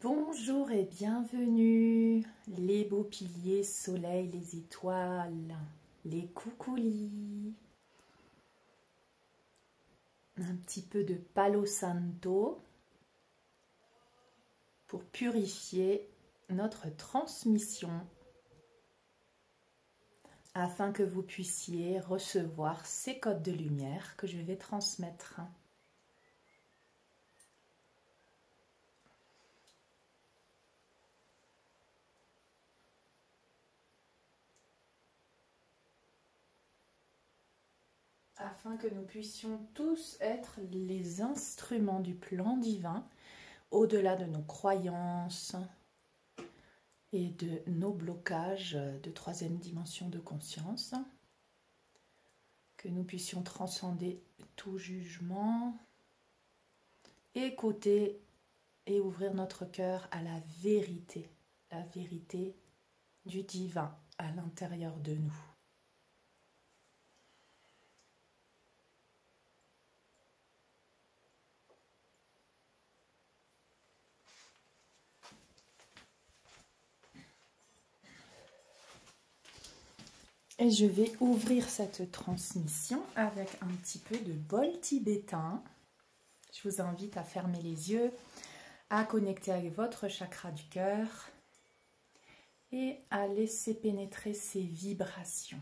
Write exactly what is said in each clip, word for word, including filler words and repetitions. Bonjour et bienvenue, les beaux piliers, soleil, les étoiles, les coucoulis. Un petit peu de Palo Santo pour purifier notre transmission afin que vous puissiez recevoir ces codes de lumière que je vais transmettre. Afin que nous puissions tous être les instruments du plan divin, au-delà de nos croyances et de nos blocages de troisième dimension de conscience, que nous puissions transcender tout jugement, écouter et ouvrir notre cœur à la vérité, la vérité du divin à l'intérieur de nous. Et je vais ouvrir cette transmission avec un petit peu de bol tibétain. Je vous invite à fermer les yeux, à connecter avec votre chakra du cœur et à laisser pénétrer ces vibrations.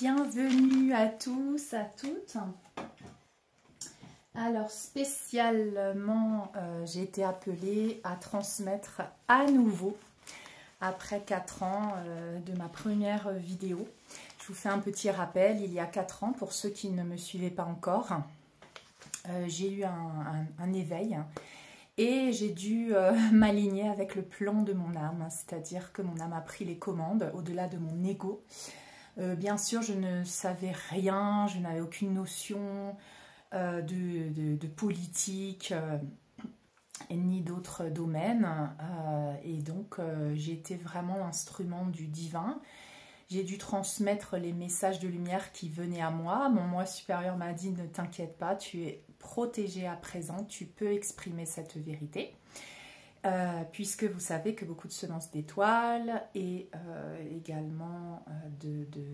Bienvenue à tous, à toutes. Alors spécialement, euh, j'ai été appelée à transmettre à nouveau, après quatre ans euh, de ma première vidéo. Je vous fais un petit rappel, il y a quatre ans, pour ceux qui ne me suivaient pas encore, euh, j'ai eu un, un, un éveil et j'ai dû euh, m'aligner avec le plan de mon âme, c'est-à-dire que mon âme a pris les commandes au-delà de mon ego. Euh, bien sûr, je ne savais rien, je n'avais aucune notion euh, de, de, de politique euh, et ni d'autres domaines. Euh, et donc, euh, j'ai été vraiment l'instrument du divin. J'ai dû transmettre les messages de lumière qui venaient à moi. Mon moi supérieur m'a dit « Ne t'inquiète pas, tu es protégé à présent, tu peux exprimer cette vérité ». Euh, puisque vous savez que beaucoup de semences d'étoiles et euh, également de, de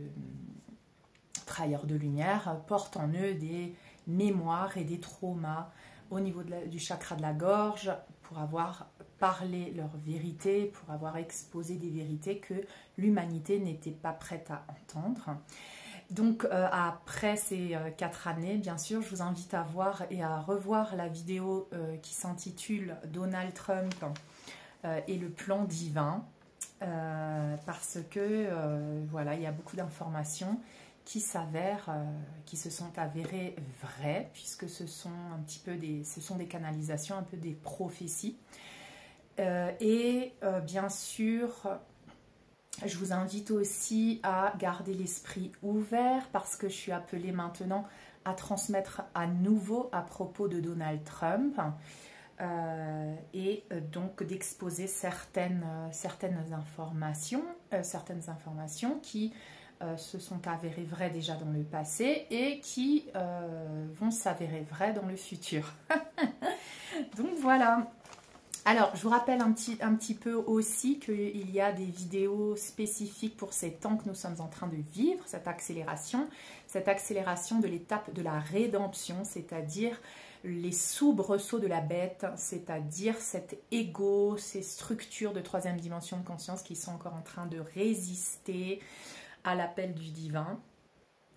travailleurs de lumière portent en eux des mémoires et des traumas au niveau de la, du chakra de la gorge pour avoir parlé leur vérité, pour avoir exposé des vérités que l'humanité n'était pas prête à entendre. Donc euh, après ces euh, quatre années, bien sûr, je vous invite à voir et à revoir la vidéo euh, qui s'intitule « Donald Trump euh, et le plan divin euh, » parce que euh, voilà, il y a beaucoup d'informations qui s'avèrent, euh, qui se sont avérées vraies puisque ce sont un petit peu des, ce sont des canalisations, un peu des prophéties. Euh, et euh, bien sûr... Je vous invite aussi à garder l'esprit ouvert parce que je suis appelée maintenant à transmettre à nouveau à propos de Donald Trump euh, et donc d'exposer certaines, certaines informations, euh, certaines informations qui euh, se sont avérées vraies déjà dans le passé et qui euh, vont s'avérer vraies dans le futur. Donc voilà. Alors, je vous rappelle un petit, un petit peu aussi qu'il y a des vidéos spécifiques pour ces temps que nous sommes en train de vivre, cette accélération, cette accélération de l'étape de la rédemption, c'est-à-dire les soubresauts de la bête, c'est-à-dire cet ego, ces structures de troisième dimension de conscience qui sont encore en train de résister à l'appel du divin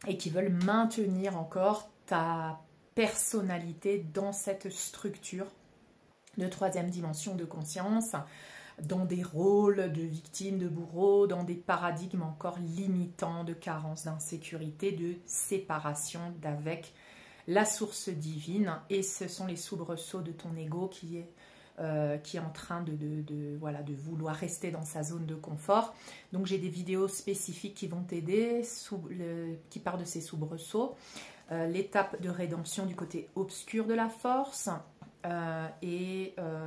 et qui veulent maintenir encore ta personnalité dans cette structure de troisième dimension de conscience, dans des rôles de victime, de bourreau, dans des paradigmes encore limitants de carence, d'insécurité, de séparation d'avec la source divine. Et ce sont les soubresauts de ton ego qui est, euh, qui est en train de, de, de, voilà, de vouloir rester dans sa zone de confort. Donc j'ai des vidéos spécifiques qui vont t'aider, qui partent de ces soubresauts, euh, l'étape de rédemption du côté obscur de la force, Euh, et euh,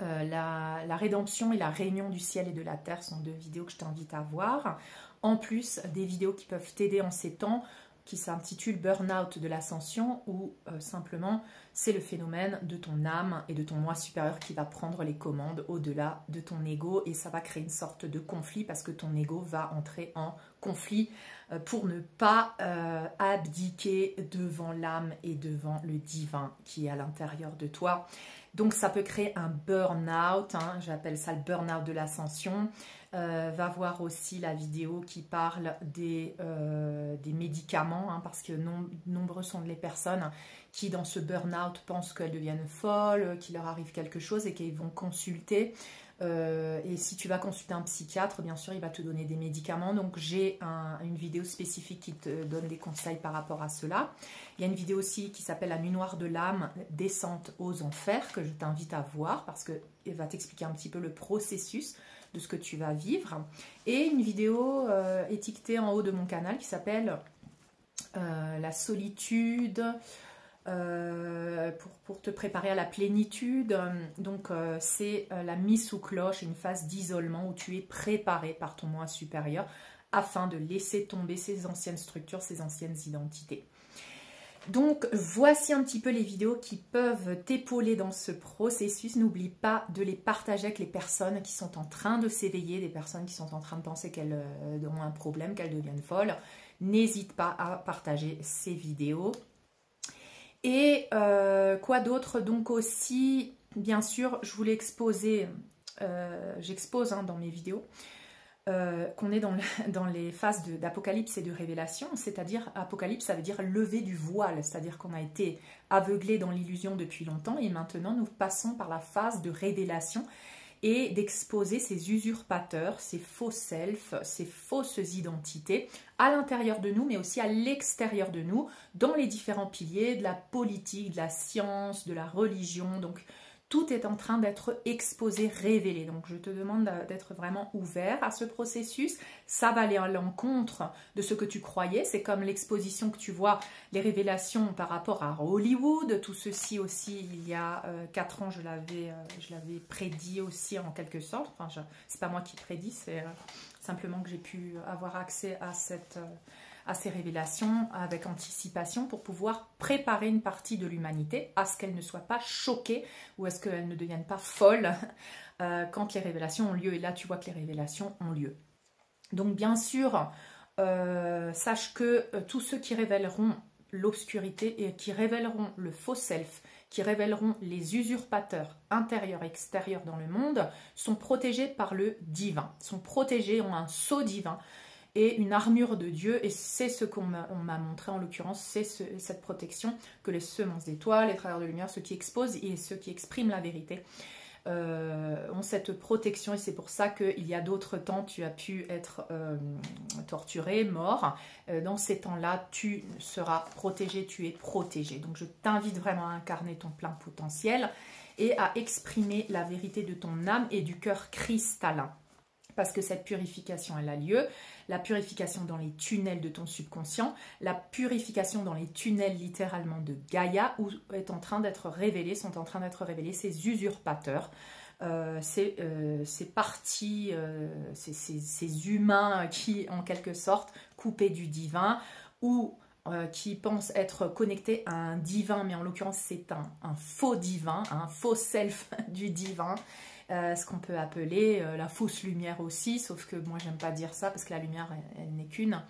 euh, la, la rédemption et la réunion du ciel et de la terre sont deux vidéos que je t'invite à voir. En plus, des vidéos qui peuvent t'aider en ces temps, qui s'intitulent Burnout de l'ascension, ou euh, simplement c'est le phénomène de ton âme et de ton moi supérieur qui va prendre les commandes au-delà de ton ego, et ça va créer une sorte de conflit parce que ton ego va entrer en conflit euh, pour ne pas euh, abdiquer devant l'âme et devant le divin qui est à l'intérieur de toi. Donc ça peut créer un burn-out, hein, j'appelle ça le burn-out de l'ascension. Euh, va voir aussi la vidéo qui parle des, euh, des médicaments, hein, parce que nom nombreux sont les personnes qui dans ce burn-out pensent qu'elles deviennent folles, qu'il leur arrive quelque chose et qu'elles vont consulter. Euh, et si tu vas consulter un psychiatre, bien sûr, il va te donner des médicaments. Donc, j'ai un, une vidéo spécifique qui te donne des conseils par rapport à cela. Il y a une vidéo aussi qui s'appelle « La nuit noire de l'âme, descente aux enfers » que je t'invite à voir parce qu'elle va t'expliquer un petit peu le processus de ce que tu vas vivre. Et une vidéo euh, étiquetée en haut de mon canal qui s'appelle euh, « La solitude ». Euh, pour, pour te préparer à la plénitude. Donc euh, c'est euh, la mise sous cloche, une phase d'isolement où tu es préparé par ton moi supérieur afin de laisser tomber ces anciennes structures, ces anciennes identités. Donc voici un petit peu les vidéos qui peuvent t'épauler dans ce processus. N'oublie pas de les partager avec les personnes qui sont en train de s'éveiller, des personnes qui sont en train de penser qu'elles euh, ont un problème, qu'elles deviennent folles. N'hésite pas à partager ces vidéos. Et euh, quoi d'autre? Donc aussi, bien sûr, je voulais exposer, euh, j'expose hein, dans mes vidéos, euh, qu'on est dans, le, dans les phases d'apocalypse et de révélation, c'est-à-dire apocalypse, ça veut dire lever du voile, c'est-à-dire qu'on a été aveuglé dans l'illusion depuis longtemps et maintenant nous passons par la phase de révélation et d'exposer ces usurpateurs, ces faux selfs, ces fausses identités à l'intérieur de nous, mais aussi à l'extérieur de nous, dans les différents piliers de la politique, de la science, de la religion. Donc, tout est en train d'être exposé, révélé. Donc, je te demande d'être vraiment ouvert à ce processus. Ça va aller à l'encontre de ce que tu croyais. C'est comme l'exposition que tu vois, les révélations par rapport à Hollywood. Tout ceci aussi, il y a euh, quatre ans, je l'avais euh, prédit aussi en quelque sorte. Enfin, je, c'est pas moi qui prédis, c'est euh, simplement que j'ai pu avoir accès à cette... Euh, à ces révélations avec anticipation pour pouvoir préparer une partie de l'humanité à ce qu'elle ne soit pas choquée ou à ce qu'elle ne devienne pas folle euh, quand les révélations ont lieu. Et là, tu vois que les révélations ont lieu. Donc, bien sûr, euh, sache que euh, tous ceux qui révéleront l'obscurité et qui révéleront le faux self, qui révéleront les usurpateurs intérieurs et extérieurs dans le monde, sont protégés par le divin, sont protégés, ont un sceau divin, et une armure de Dieu, et c'est ce qu'on m'a montré en l'occurrence, c'est ce, cette protection que les semences d'étoiles, les travailleurs de lumière, ceux qui exposent et ceux qui expriment la vérité, euh, ont cette protection, et c'est pour ça qu'il y a d'autres temps, tu as pu être euh, torturé, mort. Dans ces temps-là, tu seras protégé, tu es protégé. Donc je t'invite vraiment à incarner ton plein potentiel et à exprimer la vérité de ton âme et du cœur cristallin. Parce que cette purification, elle a lieu. La purification dans les tunnels de ton subconscient, la purification dans les tunnels littéralement de Gaïa, où est en train d'être révélés, sont en train d'être révélés ces usurpateurs euh, ces, euh, ces parties, euh, ces, ces, ces humains qui, en quelque sorte, coupés du divin, ou euh, qui pensent être connectés à un divin, mais en l'occurrence, c'est un, un faux divin, un faux self du divin, euh, ce qu'on peut appeler euh, la fausse lumière aussi, sauf que moi, j'aime pas dire ça, parce que la lumière, elle, elle n'est qu'une.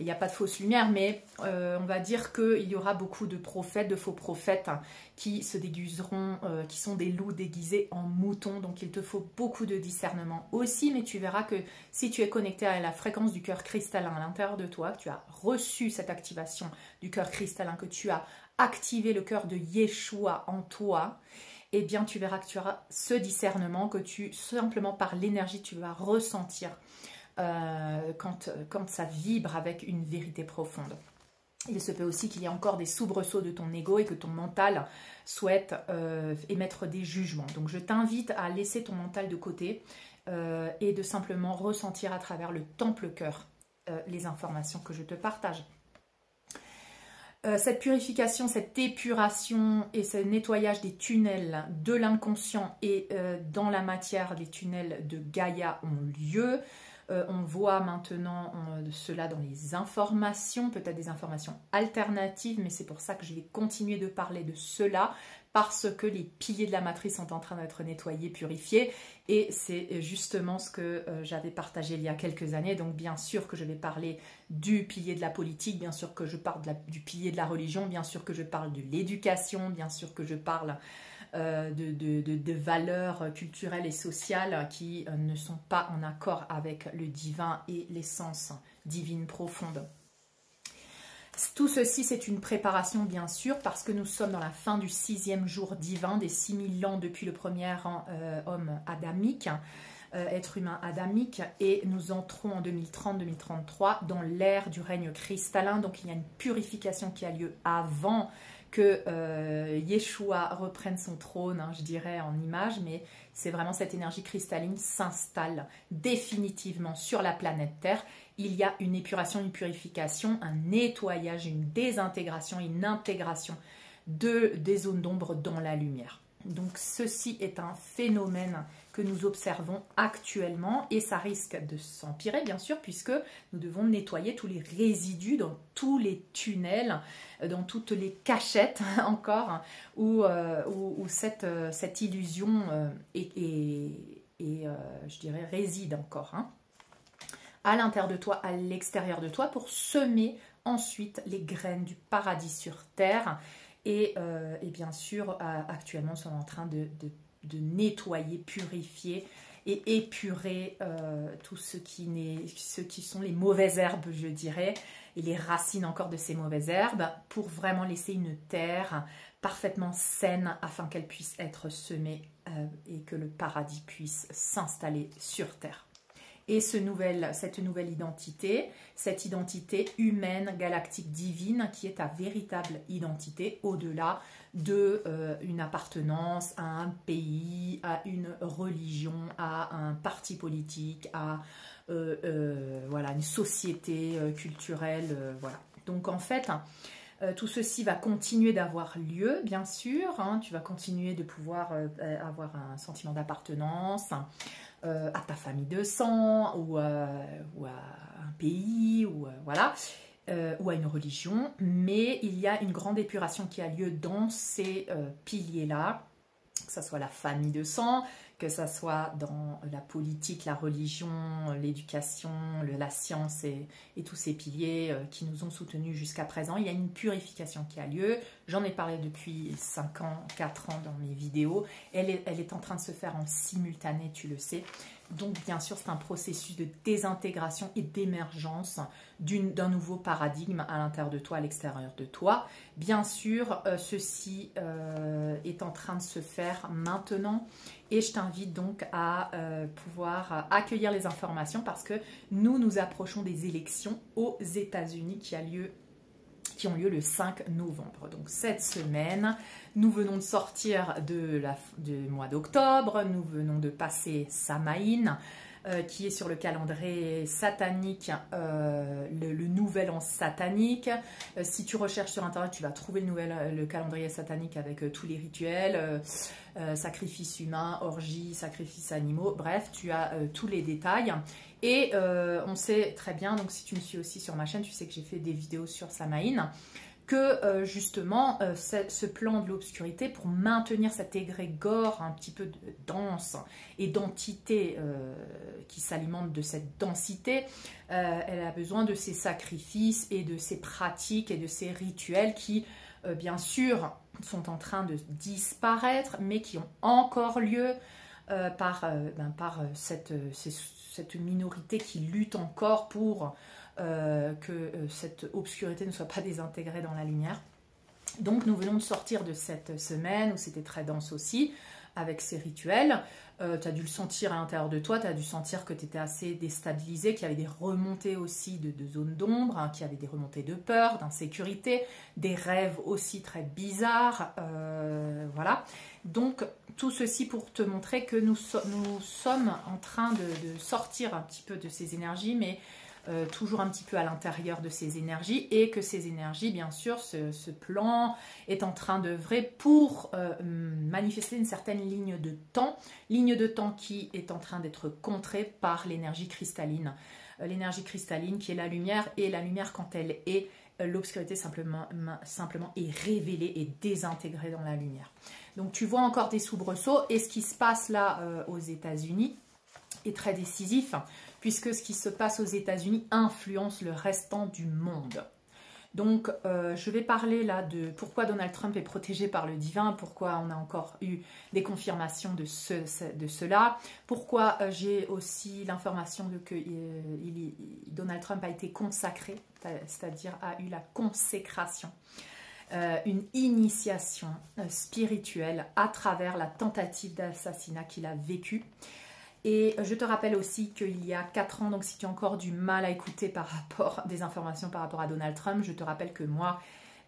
Il n'y a pas de fausse lumière, mais euh, on va dire qu'il y aura beaucoup de prophètes, de faux prophètes, hein, qui se déguiseront, euh, qui sont des loups déguisés en moutons. Donc, il te faut beaucoup de discernement aussi, mais tu verras que si tu es connecté à la fréquence du cœur cristallin à l'intérieur de toi, que tu as reçu cette activation du cœur cristallin, que tu as activé le cœur de Yeshua en toi, eh bien, tu verras que tu auras ce discernement que tu, simplement par l'énergie, tu vas ressentir. Euh, quand, quand ça vibre avec une vérité profonde. Il se peut aussi qu'il y ait encore des soubresauts de ton ego et que ton mental souhaite euh, émettre des jugements. Donc je t'invite à laisser ton mental de côté euh, et de simplement ressentir à travers le temple-cœur euh, les informations que je te partage. Euh, cette purification, cette épuration et ce nettoyage des tunnels de l'inconscient et euh, dans la matière, les tunnels de Gaïa ont lieu. Euh, on voit maintenant on, cela dans les informations, peut-être des informations alternatives, mais c'est pour ça que je vais continuer de parler de cela, parce que les piliers de la matrice sont en train d'être nettoyés, purifiés, et c'est justement ce que euh, j'avais partagé il y a quelques années. Donc bien sûr que je vais parler du pilier de la politique, bien sûr que je parle de la, du pilier de la religion, bien sûr que je parle de l'éducation, bien sûr que je parle... Euh, de, de, de, de valeurs culturelles et sociales qui euh, ne sont pas en accord avec le divin et l'essence divine profonde. Tout ceci, c'est une préparation, bien sûr, parce que nous sommes dans la fin du sixième jour divin, des six mille ans depuis le premier euh, homme adamique, euh, être humain adamique, et nous entrons en deux mille trente deux mille trente-trois dans l'ère du règne cristallin, donc il y a une purification qui a lieu avant que euh, Yeshua reprenne son trône, hein, je dirais en image, mais c'est vraiment cette énergie cristalline s'installe définitivement sur la planète Terre. Il y a une épuration, une purification, un nettoyage, une désintégration, une intégration de, des zones d'ombre dans la lumière. Donc ceci est un phénomène que nous observons actuellement et ça risque de s'empirer bien sûr puisque nous devons nettoyer tous les résidus dans tous les tunnels, dans toutes les cachettes encore où, euh, où, où cette, euh, cette illusion euh, est, est, est, euh, je dirais réside encore hein, à l'intérieur de toi, à l'extérieur de toi pour semer ensuite les graines du paradis sur terre. Et, euh, et bien sûr, euh, actuellement, nous sommes en train de, de, de nettoyer, purifier et épurer euh, tout ce qui, n'est, ce qui sont les mauvaises herbes, je dirais, et les racines encore de ces mauvaises herbes, pour vraiment laisser une terre parfaitement saine afin qu'elle puisse être semée euh, et que le paradis puisse s'installer sur terre. Et ce nouvel, cette nouvelle identité, cette identité humaine, galactique, divine, qui est ta véritable identité au-delà de euh, une appartenance à un pays, à une religion, à un parti politique, à euh, euh, voilà, une société euh, culturelle. Euh, voilà. Donc en fait... Euh, tout ceci va continuer d'avoir lieu, bien sûr. Hein, tu vas continuer de pouvoir euh, avoir un sentiment d'appartenance euh, à ta famille de sang ou, euh, ou à un pays ou, euh, voilà, euh, ou à une religion. Mais il y a une grande épuration qui a lieu dans ces euh, piliers-là, que ce soit la famille de sang, que ce soit dans la politique, la religion, l'éducation, la science et, et tous ces piliers qui nous ont soutenus jusqu'à présent. Il y a une purification qui a lieu. J'en ai parlé depuis cinq ans, quatre ans dans mes vidéos. Elle est, elle est en train de se faire en simultané, tu le sais. Donc, bien sûr, c'est un processus de désintégration et d'émergence d'un nouveau paradigme à l'intérieur de toi, à l'extérieur de toi. Bien sûr, euh, ceci euh, est en train de se faire maintenant. Et je t'invite donc à euh, pouvoir accueillir les informations parce que nous nous approchons des élections aux États-Unis qui a lieu qui ont lieu le cinq novembre. Donc cette semaine, nous venons de sortir de la, du mois d'octobre, nous venons de passer Samhain, euh, qui est sur le calendrier satanique, euh, le, le nouvel an satanique. Euh, si tu recherches sur internet, tu vas trouver le, nouvel, le calendrier satanique avec euh, tous les rituels, euh, euh, sacrifices humains, orgies, sacrifices animaux, bref, tu as euh, tous les détails. Et euh, on sait très bien, donc si tu me suis aussi sur ma chaîne, tu sais que j'ai fait des vidéos sur Samhain, que euh, justement euh, ce plan de l'obscurité, pour maintenir cet égrégore un petit peu de dense et d'entité euh, qui s'alimente de cette densité, euh, elle a besoin de ces sacrifices et de ces pratiques et de ces rituels qui, euh, bien sûr, sont en train de disparaître, mais qui ont encore lieu euh, par, euh, ben, par cette, cette minorité qui lutte encore pour... Euh, que euh, cette obscurité ne soit pas désintégrée dans la lumière. Donc nous venons de sortir de cette semaine où c'était très dense aussi, avec ces rituels. Euh, tu as dû le sentir à l'intérieur de toi, tu as dû sentir que tu étais assez déstabilisé, qu'il y avait des remontées aussi de, de zones d'ombre, hein, qu'il y avait des remontées de peur, d'insécurité, des rêves aussi très bizarres, euh, voilà. Donc tout ceci pour te montrer que nous, so nous sommes en train de, de sortir un petit peu de ces énergies, mais... Euh, toujours un petit peu à l'intérieur de ces énergies, et que ces énergies, bien sûr, ce, ce plan est en train d'œuvrer pour euh, manifester une certaine ligne de temps, ligne de temps qui est en train d'être contrée par l'énergie cristalline. Euh, l'énergie cristalline qui est la lumière, et la lumière quand elle est, euh, l'obscurité simplement, simplement est révélée et désintégrée dans la lumière. Donc tu vois encore des soubresauts, et ce qui se passe là euh, aux États-Unis est très décisif, puisque ce qui se passe aux États-Unis influence le restant du monde. Donc, euh, je vais parler là de pourquoi Donald Trump est protégé par le divin, pourquoi on a encore eu des confirmations de, ce, de cela, pourquoi euh, j'ai aussi l'information que euh, il, Donald Trump a été consacré, c'est-à-dire a eu la consécration, euh, une initiation spirituelle à travers la tentative d'assassinat qu'il a vécue. Et je te rappelle aussi qu'il y a quatre ans, donc si tu as encore du mal à écouter par rapport des informations par rapport à Donald Trump, je te rappelle que moi,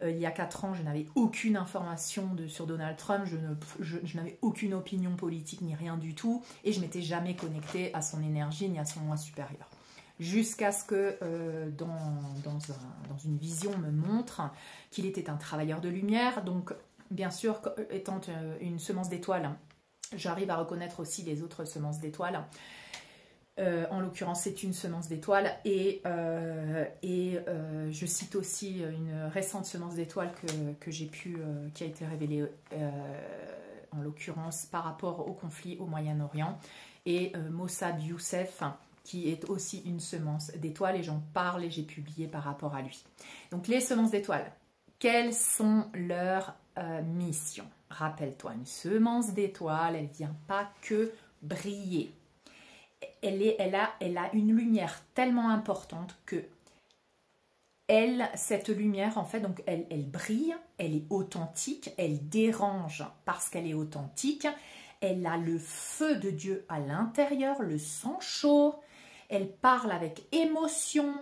euh, il y a quatre ans, je n'avais aucune information de, sur Donald Trump, je, je, je n'avais aucune opinion politique ni rien du tout, et je m'étais jamais connectée à son énergie ni à son moi supérieur. Jusqu'à ce que euh, dans, dans, un, dans une vision me montre qu'il était un travailleur de lumière, donc bien sûr, étant une semence d'étoiles, j'arrive à reconnaître aussi les autres semences d'étoiles. Euh, en l'occurrence, c'est une semence d'étoiles. Et, euh, et euh, je cite aussi une récente semence d'étoiles que, que j'ai pu, euh, qui a été révélée, euh, en l'occurrence, par rapport au conflit au Moyen-Orient. Et euh, Mosab Youssef, qui est aussi une semence d'étoiles. Et j'en parle et j'ai publié par rapport à lui. Donc, les semences d'étoiles, quelles sont leurs euh, missions ? Rappelle-toi, une semence d'étoile, elle ne vient pas que briller. Elle, est, elle, a, elle a une lumière tellement importante que elle, cette lumière, en fait, donc elle, elle brille, elle est authentique, elle dérange parce qu'elle est authentique. Elle a le feu de Dieu à l'intérieur, le sang chaud. Elle parle avec émotion.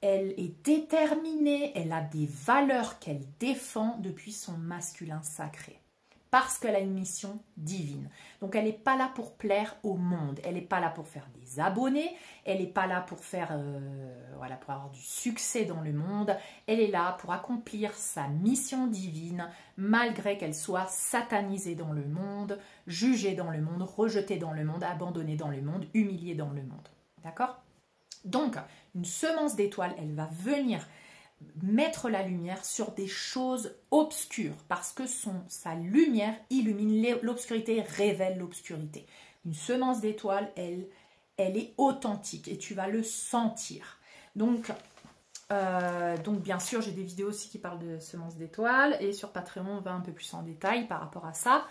Elle est déterminée. Elle a des valeurs qu'elle défend depuis son masculin sacré, parce qu'elle a une mission divine. Donc elle n'est pas là pour plaire au monde, elle n'est pas là pour faire des abonnés, elle n'est pas là pour faire, euh, voilà, pour avoir du succès dans le monde, elle est là pour accomplir sa mission divine, malgré qu'elle soit satanisée dans le monde, jugée dans le monde, rejetée dans le monde, abandonnée dans le monde, humiliée dans le monde. D'accord? Donc, une semence d'étoiles, elle va venir mettre la lumière sur des choses obscures, parce que son, sa lumière illumine l'obscurité, révèle l'obscurité. Une semence d'étoiles, elle, elle est authentique et tu vas le sentir. Donc, euh, donc bien sûr, j'ai des vidéos aussi qui parlent de semences d'étoiles, et sur Patreon, on va un peu plus en détail par rapport à ça.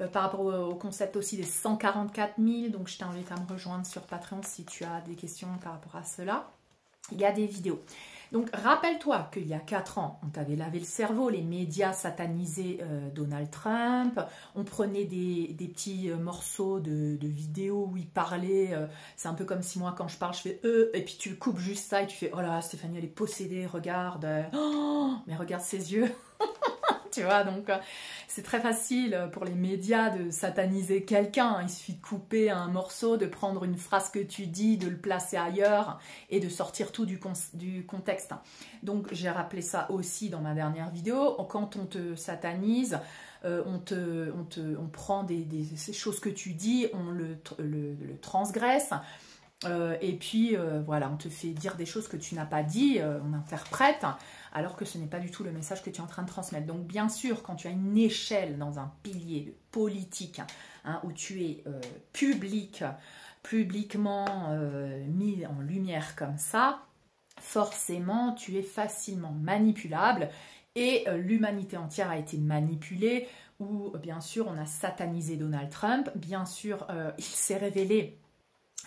Euh, par rapport au, au concept aussi des cent quarante-quatre mille, donc je t'invite à me rejoindre sur Patreon si tu as des questions par rapport à cela. Il y a des vidéos. Donc, rappelle-toi qu'il y a quatre ans, on t'avait lavé le cerveau, les médias satanisaient euh, Donald Trump, on prenait des, des petits euh, morceaux de, de vidéos où il parlait, euh, c'est un peu comme si moi, quand je parle, je fais euh, « et puis tu coupes juste ça et tu fais « oh là, Stéphanie, elle est possédée, regarde, euh, oh, mais regarde ses yeux !» tu vois. Donc c'est très facile pour les médias de sataniser quelqu'un. Il suffit de couper un morceau, de prendre une phrase que tu dis, de le placer ailleurs et de sortir tout du, du contexte. Donc j'ai rappelé ça aussi dans ma dernière vidéo. Quand on te satanise, Euh, on, te, on, te, on prend des, des, ces choses que tu dis, on le, le, le transgresse, euh, et puis euh, voilà, on te fait dire des choses que tu n'as pas dit, euh, on interprète, alors que ce n'est pas du tout le message que tu es en train de transmettre. Donc bien sûr, quand tu as une échelle dans un pilier politique, hein, où tu es euh, public, publiquement euh, mis en lumière comme ça, forcément tu es facilement manipulable. Et l'humanité entière a été manipulée, où bien sûr on a satanisé Donald Trump, bien sûr euh, il s'est révélé,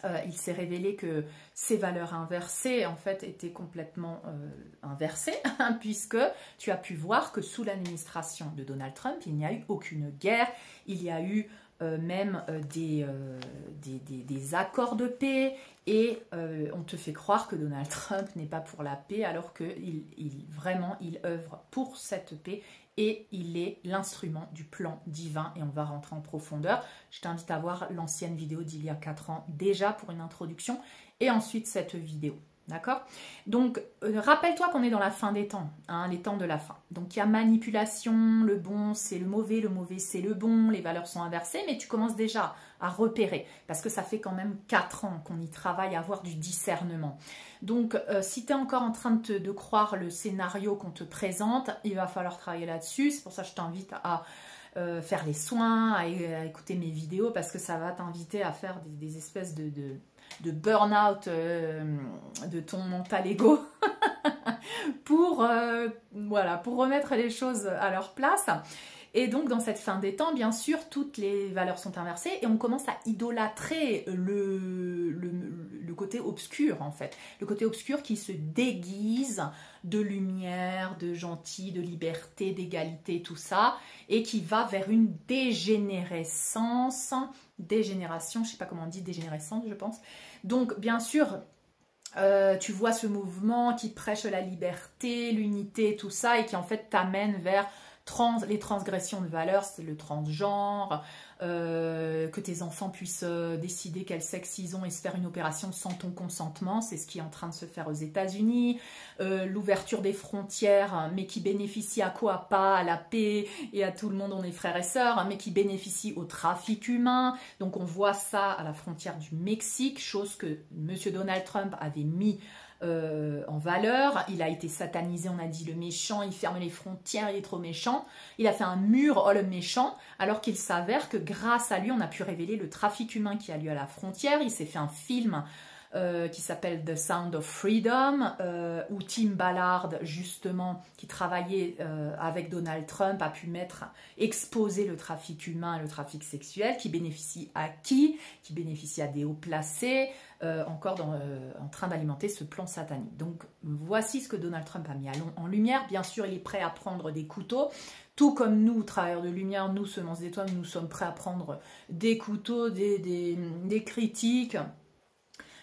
euh, il s'est révélé que ces valeurs inversées en fait étaient complètement euh, inversées, hein, puisque tu as pu voir que sous l'administration de Donald Trump, il n'y a eu aucune guerre, il y a eu euh, même euh, des, euh, des, des, des accords de paix, et euh, on te fait croire que Donald Trump n'est pas pour la paix, alors que il, il, vraiment, il œuvre pour cette paix et il est l'instrument du plan divin. Et on va rentrer en profondeur. Je t'invite à voir l'ancienne vidéo d'il y a quatre ans déjà pour une introduction, et ensuite cette vidéo. D'accord? Donc, euh, rappelle-toi qu'on est dans la fin des temps, hein, les temps de la fin. Donc, il y a manipulation, le bon, c'est le mauvais, le mauvais, c'est le bon, les valeurs sont inversées, mais tu commences déjà à repérer, parce que ça fait quand même quatre ans qu'on y travaille à avoir du discernement. Donc, euh, si tu es encore en train de, te, de croire le scénario qu'on te présente, il va falloir travailler là-dessus. C'est pour ça que je t'invite à euh, faire les soins, à, à écouter mes vidéos, parce que ça va t'inviter à faire des, des espèces de... de de burn-out euh, de ton mental ego pour, euh, voilà, pour remettre les choses à leur place. Et donc, dans cette fin des temps, bien sûr, toutes les valeurs sont inversées et on commence à idolâtrer le, le, le côté obscur, en fait. Le côté obscur qui se déguise de lumière, de gentil, de liberté, d'égalité, tout ça, et qui va vers une dégénérescence, dégénération, je ne sais pas comment on dit, dégénérescence, je pense. Donc, bien sûr... Euh, tu vois ce mouvement qui prêche la liberté, l'unité, tout ça, et qui en fait t'amène vers trans, les transgressions de valeurs, c'est le transgenre, euh, que tes enfants puissent décider quel sexe ils ont et se faire une opération sans ton consentement, c'est ce qui est en train de se faire aux États-Unis, euh, l'ouverture des frontières, mais qui bénéficie à quoi? Pas à la paix et à tout le monde, on est frères et sœurs, mais qui bénéficie au trafic humain. Donc on voit ça à la frontière du Mexique, chose que M. Donald Trump avait mis Euh, en valeur. Il a été satanisé, on a dit le méchant, il ferme les frontières, il est trop méchant. Il a fait un mur, oh le méchant, alors qu'il s'avère que grâce à lui, on a pu révéler le trafic humain qui a lieu à la frontière. Il s'est fait un film euh, qui s'appelle The Sound of Freedom, euh, où Tim Ballard, justement, qui travaillait euh, avec Donald Trump, a pu mettre, exposer le trafic humain, le trafic sexuel, qui bénéficie à qui? Qui bénéficie à des hauts placés, Euh, encore dans, euh, en train d'alimenter ce plan satanique. Donc voici ce que Donald Trump a mis en lumière. Bien sûr, il est prêt à prendre des couteaux, tout comme nous, travailleurs de lumière, nous, semences d'étoiles, nous sommes prêts à prendre des couteaux, des, des, des critiques,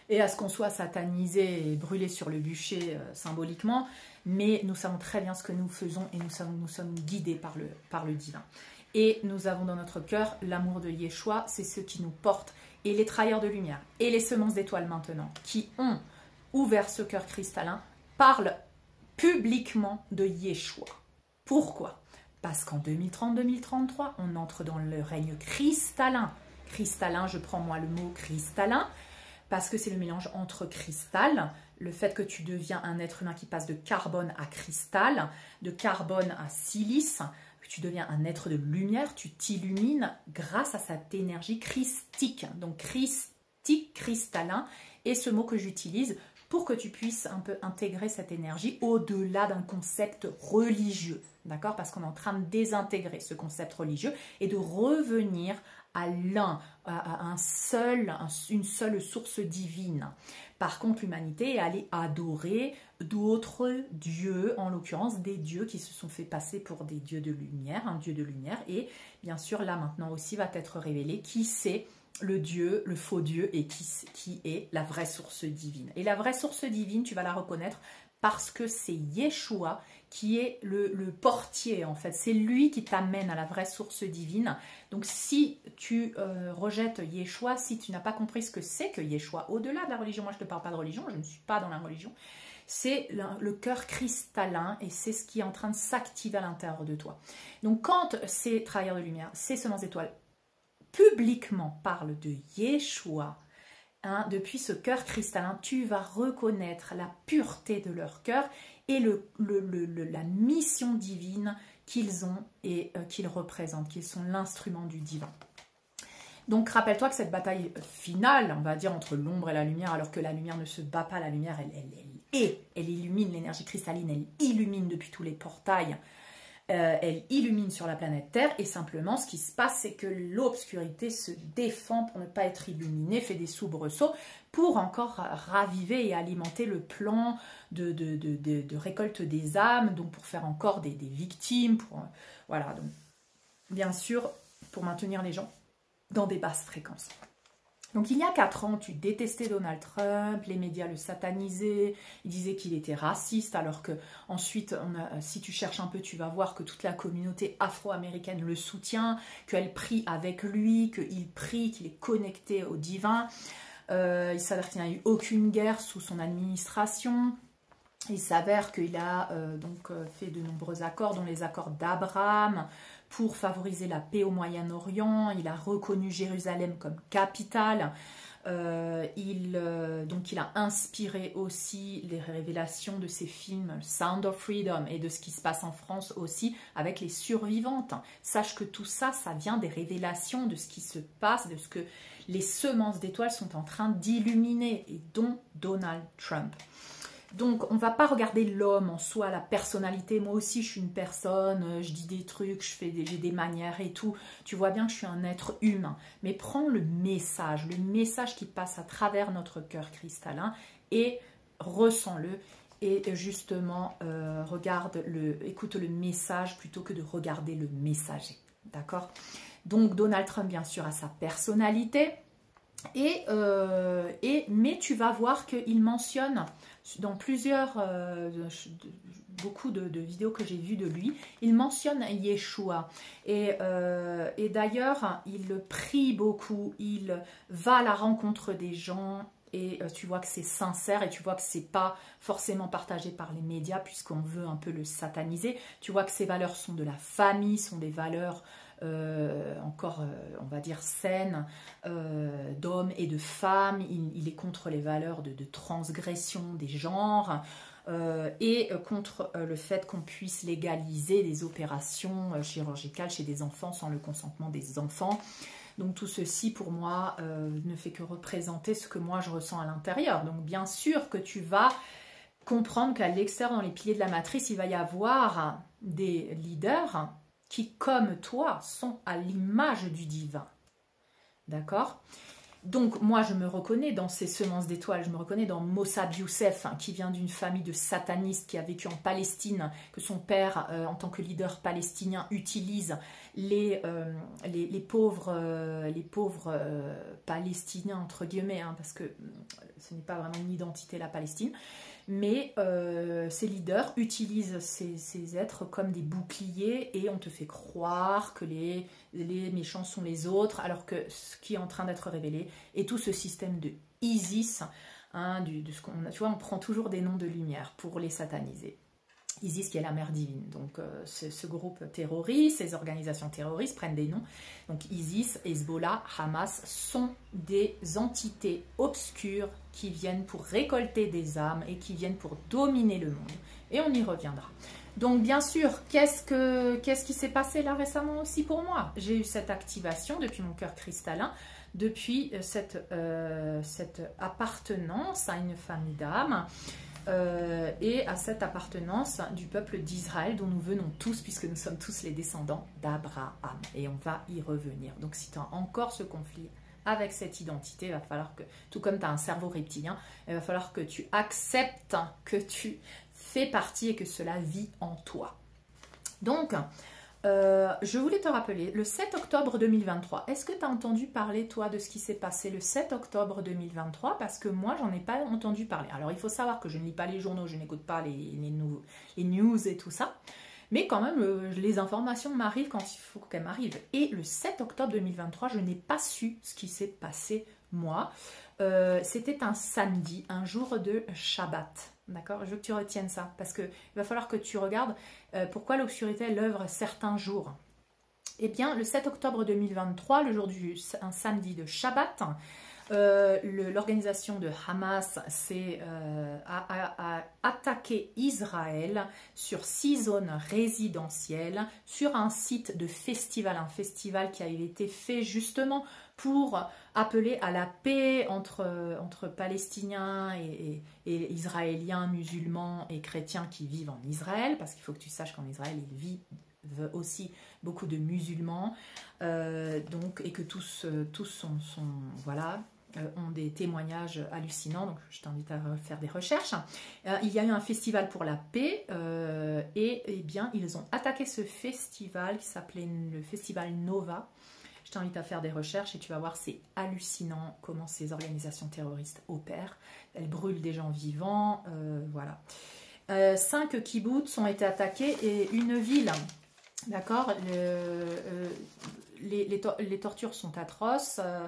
et à ce qu'on soit satanisé et brûlé sur le bûcher euh, symboliquement, mais nous savons très bien ce que nous faisons et nous sommes, nous sommes guidés par le, par le divin. Et nous avons dans notre cœur l'amour de Yeshua, c'est ce qui nous porte. Et les travailleurs de lumière et les semences d'étoiles maintenant qui ont ouvert ce cœur cristallin parlent publiquement de Yeshua. Pourquoi? Parce qu'en deux mille trente deux mille trente-trois, on entre dans le règne cristallin. Cristallin, je prends moi le mot cristallin, parce que c'est le mélange entre cristal, le fait que tu deviens un être humain qui passe de carbone à cristal, de carbone à silice, tu deviens un être de lumière, tu t'illumines grâce à cette énergie christique, donc christique, cristallin, et ce mot que j'utilise pour que tu puisses un peu intégrer cette énergie au-delà d'un concept religieux, d'accord? Parce qu'on est en train de désintégrer ce concept religieux et de revenir à l'un, à un seul, une seule source divine. Par contre, l'humanité est allée adorer d'autres dieux, en l'occurrence des dieux qui se sont fait passer pour des dieux de lumière, un dieu de lumière, et bien sûr là maintenant aussi va être révélé qui c'est le dieu, le faux dieu, et qui, qui est la vraie source divine. Et la vraie source divine, tu vas la reconnaître parce que c'est Yeshua qui est le, le portier en fait. C'est lui qui t'amène à la vraie source divine. Donc si tu euh, rejettes Yeshua, si tu n'as pas compris ce que c'est que Yeshua, au-delà de la religion, moi je ne te parle pas de religion, je ne suis pas dans la religion, c'est le, le cœur cristallin et c'est ce qui est en train de s'activer à l'intérieur de toi. Donc quand ces travailleurs de lumière, ces semences d'étoiles, publiquement parlent de Yeshua, hein, depuis ce cœur cristallin, tu vas reconnaître la pureté de leur cœur et le, le, le, le, la mission divine qu'ils ont et euh, qu'ils représentent, qu'ils sont l'instrument du divin. Donc rappelle-toi que cette bataille finale, on va dire entre l'ombre et la lumière, alors que la lumière ne se bat pas, la lumière, elle, elle, elle est, elle illumine l'énergie cristalline, elle illumine depuis tous les portails, euh, elle illumine sur la planète Terre, et simplement ce qui se passe, c'est que l'obscurité se défend pour ne pas être illuminée, fait des soubresauts, pour encore raviver et alimenter le plan de, de, de, de, de récolte des âmes, donc pour faire encore des, des victimes, pour, euh, voilà, donc bien sûr, pour maintenir les gens dans des basses fréquences. Donc il y a quatre ans, tu détestais Donald Trump, les médias le satanisaient, ils disaient qu'il était raciste, alors que ensuite, on a, si tu cherches un peu, tu vas voir que toute la communauté afro-américaine le soutient, qu'elle prie avec lui, qu'il prie, qu'il est connecté au divin. Euh, il s'avère qu'il n'y a eu aucune guerre sous son administration. Il s'avère qu'il a euh, donc fait de nombreux accords, dont les accords d'Abraham, pour favoriser la paix au Moyen-Orient. Il a reconnu Jérusalem comme capitale. Euh, il, euh, donc il a inspiré aussi les révélations de ses films Sound of Freedom et de ce qui se passe en France aussi avec les survivantes. Sache que tout ça, ça vient des révélations de ce qui se passe, de ce que les semences d'étoiles sont en train d'illuminer, et dont Donald Trump. Donc, on ne va pas regarder l'homme en soi, la personnalité. Moi aussi, je suis une personne, je dis des trucs, je fais des, j'ai des manières et tout. Tu vois bien que je suis un être humain. Mais prends le message, le message qui passe à travers notre cœur cristallin et ressens-le. Et justement, euh, regarde le, écoute le message plutôt que de regarder le messager. D'accord? Donc, Donald Trump, bien sûr, a sa personnalité. Et, euh, et, mais tu vas voir qu'il mentionne dans plusieurs, euh, beaucoup de, de vidéos que j'ai vues de lui, il mentionne Yeshua. Et, euh, et d'ailleurs, il prie beaucoup, il va à la rencontre des gens et euh, tu vois que c'est sincère et tu vois que c'est pas forcément partagé par les médias puisqu'on veut un peu le sataniser. Tu vois que ses valeurs sont de la famille, sont des valeurs... Euh, encore, euh, on va dire, saine, euh, d'hommes et de femmes. Il, il est contre les valeurs de, de transgression des genres euh, et contre euh, le fait qu'on puisse légaliser des opérations euh, chirurgicales chez des enfants sans le consentement des enfants. Donc tout ceci, pour moi, euh, ne fait que représenter ce que moi je ressens à l'intérieur. Donc bien sûr que tu vas comprendre qu'à l'extérieur, dans les piliers de la matrice, il va y avoir des leaders qui, comme toi, sont à l'image du divin. D'accord? Donc, moi, je me reconnais dans ces semences d'étoiles, je me reconnais dans Mosab Youssef, hein, qui vient d'une famille de satanistes, qui a vécu en Palestine, que son père, euh, en tant que leader palestinien, utilise les, euh, les, les pauvres, euh, les pauvres euh, Palestiniens, entre guillemets, hein, parce que ce n'est pas vraiment une identité, la Palestine. Mais euh, ces leaders utilisent ces, ces êtres comme des boucliers et on te fait croire que les, les méchants sont les autres, alors que ce qui est en train d'être révélé est tout ce système de ISIS, hein, du, de ce qu'on, tu vois, on prend toujours des noms de lumière pour les sataniser. ISIS qui est la mère divine, donc euh, ce groupe terroriste, ces organisations terroristes prennent des noms. Donc ISIS, Hezbollah, Hamas sont des entités obscures qui viennent pour récolter des âmes et qui viennent pour dominer le monde. Et on y reviendra. Donc bien sûr, qu'est-ce que, qu'est-ce qui s'est passé là récemment aussi pour moi? J'ai eu cette activation depuis mon cœur cristallin, depuis cette, euh, cette appartenance à une famille d'âmes, Euh, et à cette appartenance du peuple d'Israël dont nous venons tous, puisque nous sommes tous les descendants d'Abraham. Et on va y revenir. Donc si tu as encore ce conflit avec cette identité, il va falloir que, tout comme tu as un cerveau reptilien, il va falloir que tu acceptes que tu fais partie et que cela vit en toi. Donc, Euh, je voulais te rappeler, le sept octobre deux mille vingt-trois, est-ce que tu as entendu parler, toi, de ce qui s'est passé le sept octobre deux mille vingt-trois? Parce que moi, j'en ai pas entendu parler. Alors, il faut savoir que je ne lis pas les journaux, je n'écoute pas les, les, les news et tout ça. Mais quand même, euh, les informations m'arrivent quand il faut qu'elles m'arrivent. Et le sept octobre deux mille vingt-trois, je n'ai pas su ce qui s'est passé, moi. Euh, C'était un samedi, un jour de Shabbat. D'accord? Je veux que tu retiennes ça, parce qu'il va falloir que tu regardes euh, pourquoi l'obscurité, elle œuvre certains jours. Eh bien, le sept octobre deux mille vingt-trois, le jour du un samedi de Shabbat, euh, l'organisation de Hamas s'est euh, a, a, a attaqué Israël sur six zones résidentielles, sur un site de festival, un festival qui a été fait justement pour appeler à la paix entre, entre Palestiniens et, et, et Israéliens, musulmans et chrétiens qui vivent en Israël, parce qu'il faut que tu saches qu'en Israël, ils vivent aussi beaucoup de musulmans, euh, donc, et que tous, tous sont, sont, voilà, euh, ont des témoignages hallucinants, donc je t'invite à faire des recherches. Euh, il y a eu un festival pour la paix, euh, et, et bien, ils ont attaqué ce festival qui s'appelait le Festival Nova. Je t'invite à faire des recherches et tu vas voir, c'est hallucinant comment ces organisations terroristes opèrent. Elles brûlent des gens vivants, euh, voilà. Euh, cinq kibbutz ont été attaqués et une ville, d'accord. Le, euh, les, les, to les tortures sont atroces, euh,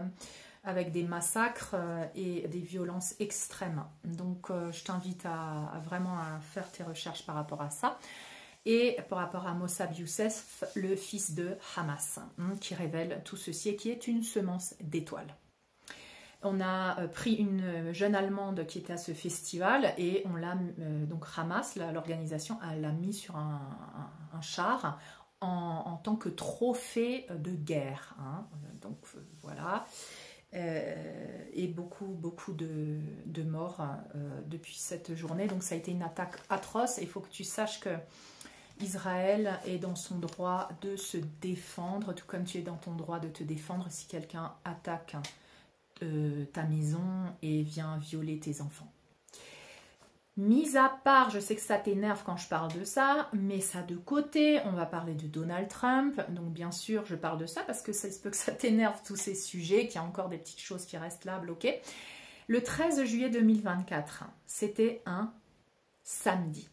avec des massacres euh, et des violences extrêmes. Donc, euh, je t'invite à, à vraiment à faire tes recherches par rapport à ça. Et par rapport à Mosab Youssef, le fils de Hamas, hein, qui révèle tout ceci et qui est une semence d'étoiles. On a euh, pris une jeune Allemande qui était à ce festival et on l'a, euh, donc Hamas, l'organisation, l'a mis sur un, un, un char en, en tant que trophée de guerre. Hein. Donc euh, voilà. Euh, et beaucoup, beaucoup de, de morts euh, depuis cette journée. Donc ça a été une attaque atroce. Il faut que tu saches que Israël est dans son droit de se défendre, tout comme tu es dans ton droit de te défendre si quelqu'un attaque euh, ta maison et vient violer tes enfants. Mis à part, je sais que ça t'énerve quand je parle de ça, mais ça de côté, on va parler de Donald Trump. Donc bien sûr, je parle de ça parce que ça se peut que ça t'énerve tous ces sujets, qu'il y a encore des petites choses qui restent là bloquées. Le treize juillet deux mille vingt-quatre, c'était un samedi.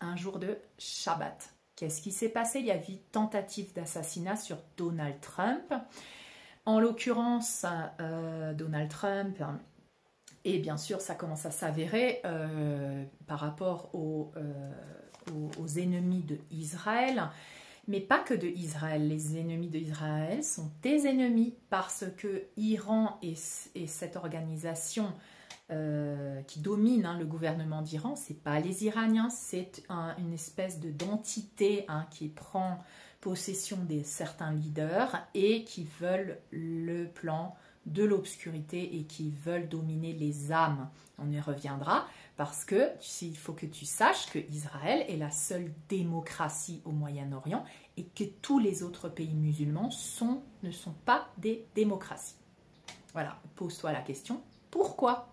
Un jour de Shabbat. Qu'est-ce qui s'est passé? Il y a eu tentative d'assassinat sur Donald Trump. En l'occurrence, euh, Donald Trump, et bien sûr, ça commence à s'avérer euh, par rapport aux, euh, aux, aux ennemis de Israël, mais pas que de Israël. Les ennemis de Israël sont tes ennemis parce que Iran et, et cette organisation Euh, qui domine hein, le gouvernement d'Iran, c'est pas les Iraniens, c'est un, une espèce de d'entité hein, qui prend possession de certains leaders et qui veulent le plan de l'obscurité et qui veulent dominer les âmes. On y reviendra parce que il faut que tu saches que Israël est la seule démocratie au Moyen-Orient et que tous les autres pays musulmans sont, ne sont pas des démocraties. Voilà, pose-toi la question, pourquoi ?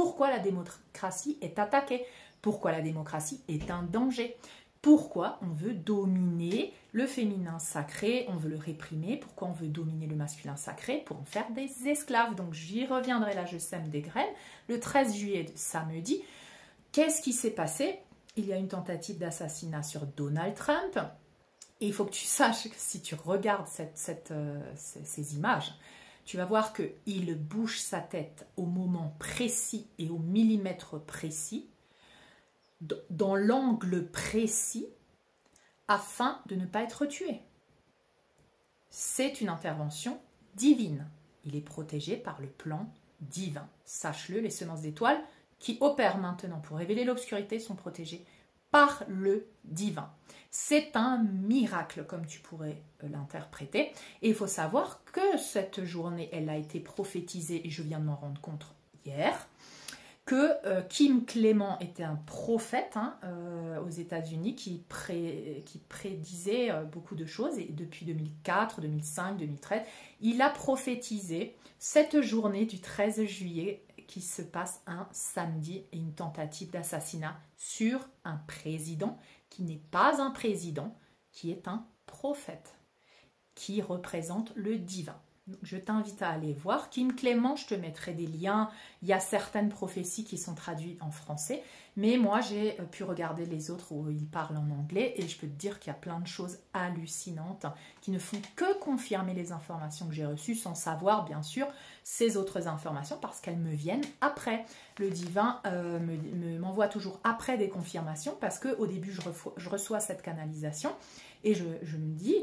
Pourquoi la démocratie est attaquée? Pourquoi la démocratie est un danger? Pourquoi on veut dominer le féminin sacré? On veut le réprimer. Pourquoi on veut dominer le masculin sacré? Pour en faire des esclaves. Donc j'y reviendrai là, je sème des graines. Le treize juillet, samedi, qu'est-ce qui s'est passé? Il y a une tentative d'assassinat sur Donald Trump. Et il faut que tu saches que si tu regardes cette, cette, euh, ces, ces images, tu vas voir qu'il bouge sa tête au moment précis et au millimètre précis, dans l'angle précis, afin de ne pas être tué. C'est une intervention divine. Il est protégé par le plan divin. Sache-le, les semences d'étoiles qui opèrent maintenant pour révéler l'obscurité sont protégées par le divin. C'est un miracle, comme tu pourrais l'interpréter. Et il faut savoir que cette journée, elle a été prophétisée, et je viens de m'en rendre compte hier, que euh, Kim Clement était un prophète hein, euh, aux États-Unis qui, pré, qui prédisait euh, beaucoup de choses. Et depuis deux mille quatre, deux mille cinq, deux mille treize, il a prophétisé cette journée du treize juillet qui se passe un samedi et une tentative d'assassinat sur un président qui n'est pas un président, qui est un prophète, qui représente le divin. Donc, je t'invite à aller voir. Kim Clement, je te mettrai des liens. Il y a certaines prophéties qui sont traduites en français, mais moi j'ai pu regarder les autres où ils parlent en anglais et je peux te dire qu'il y a plein de choses hallucinantes qui ne font que confirmer les informations que j'ai reçues sans savoir bien sûr ces autres informations parce qu'elles me viennent après. Le divin euh, me, m'envoie toujours après des confirmations parce qu'au début je reçois, je reçois cette canalisation et je, je me dis...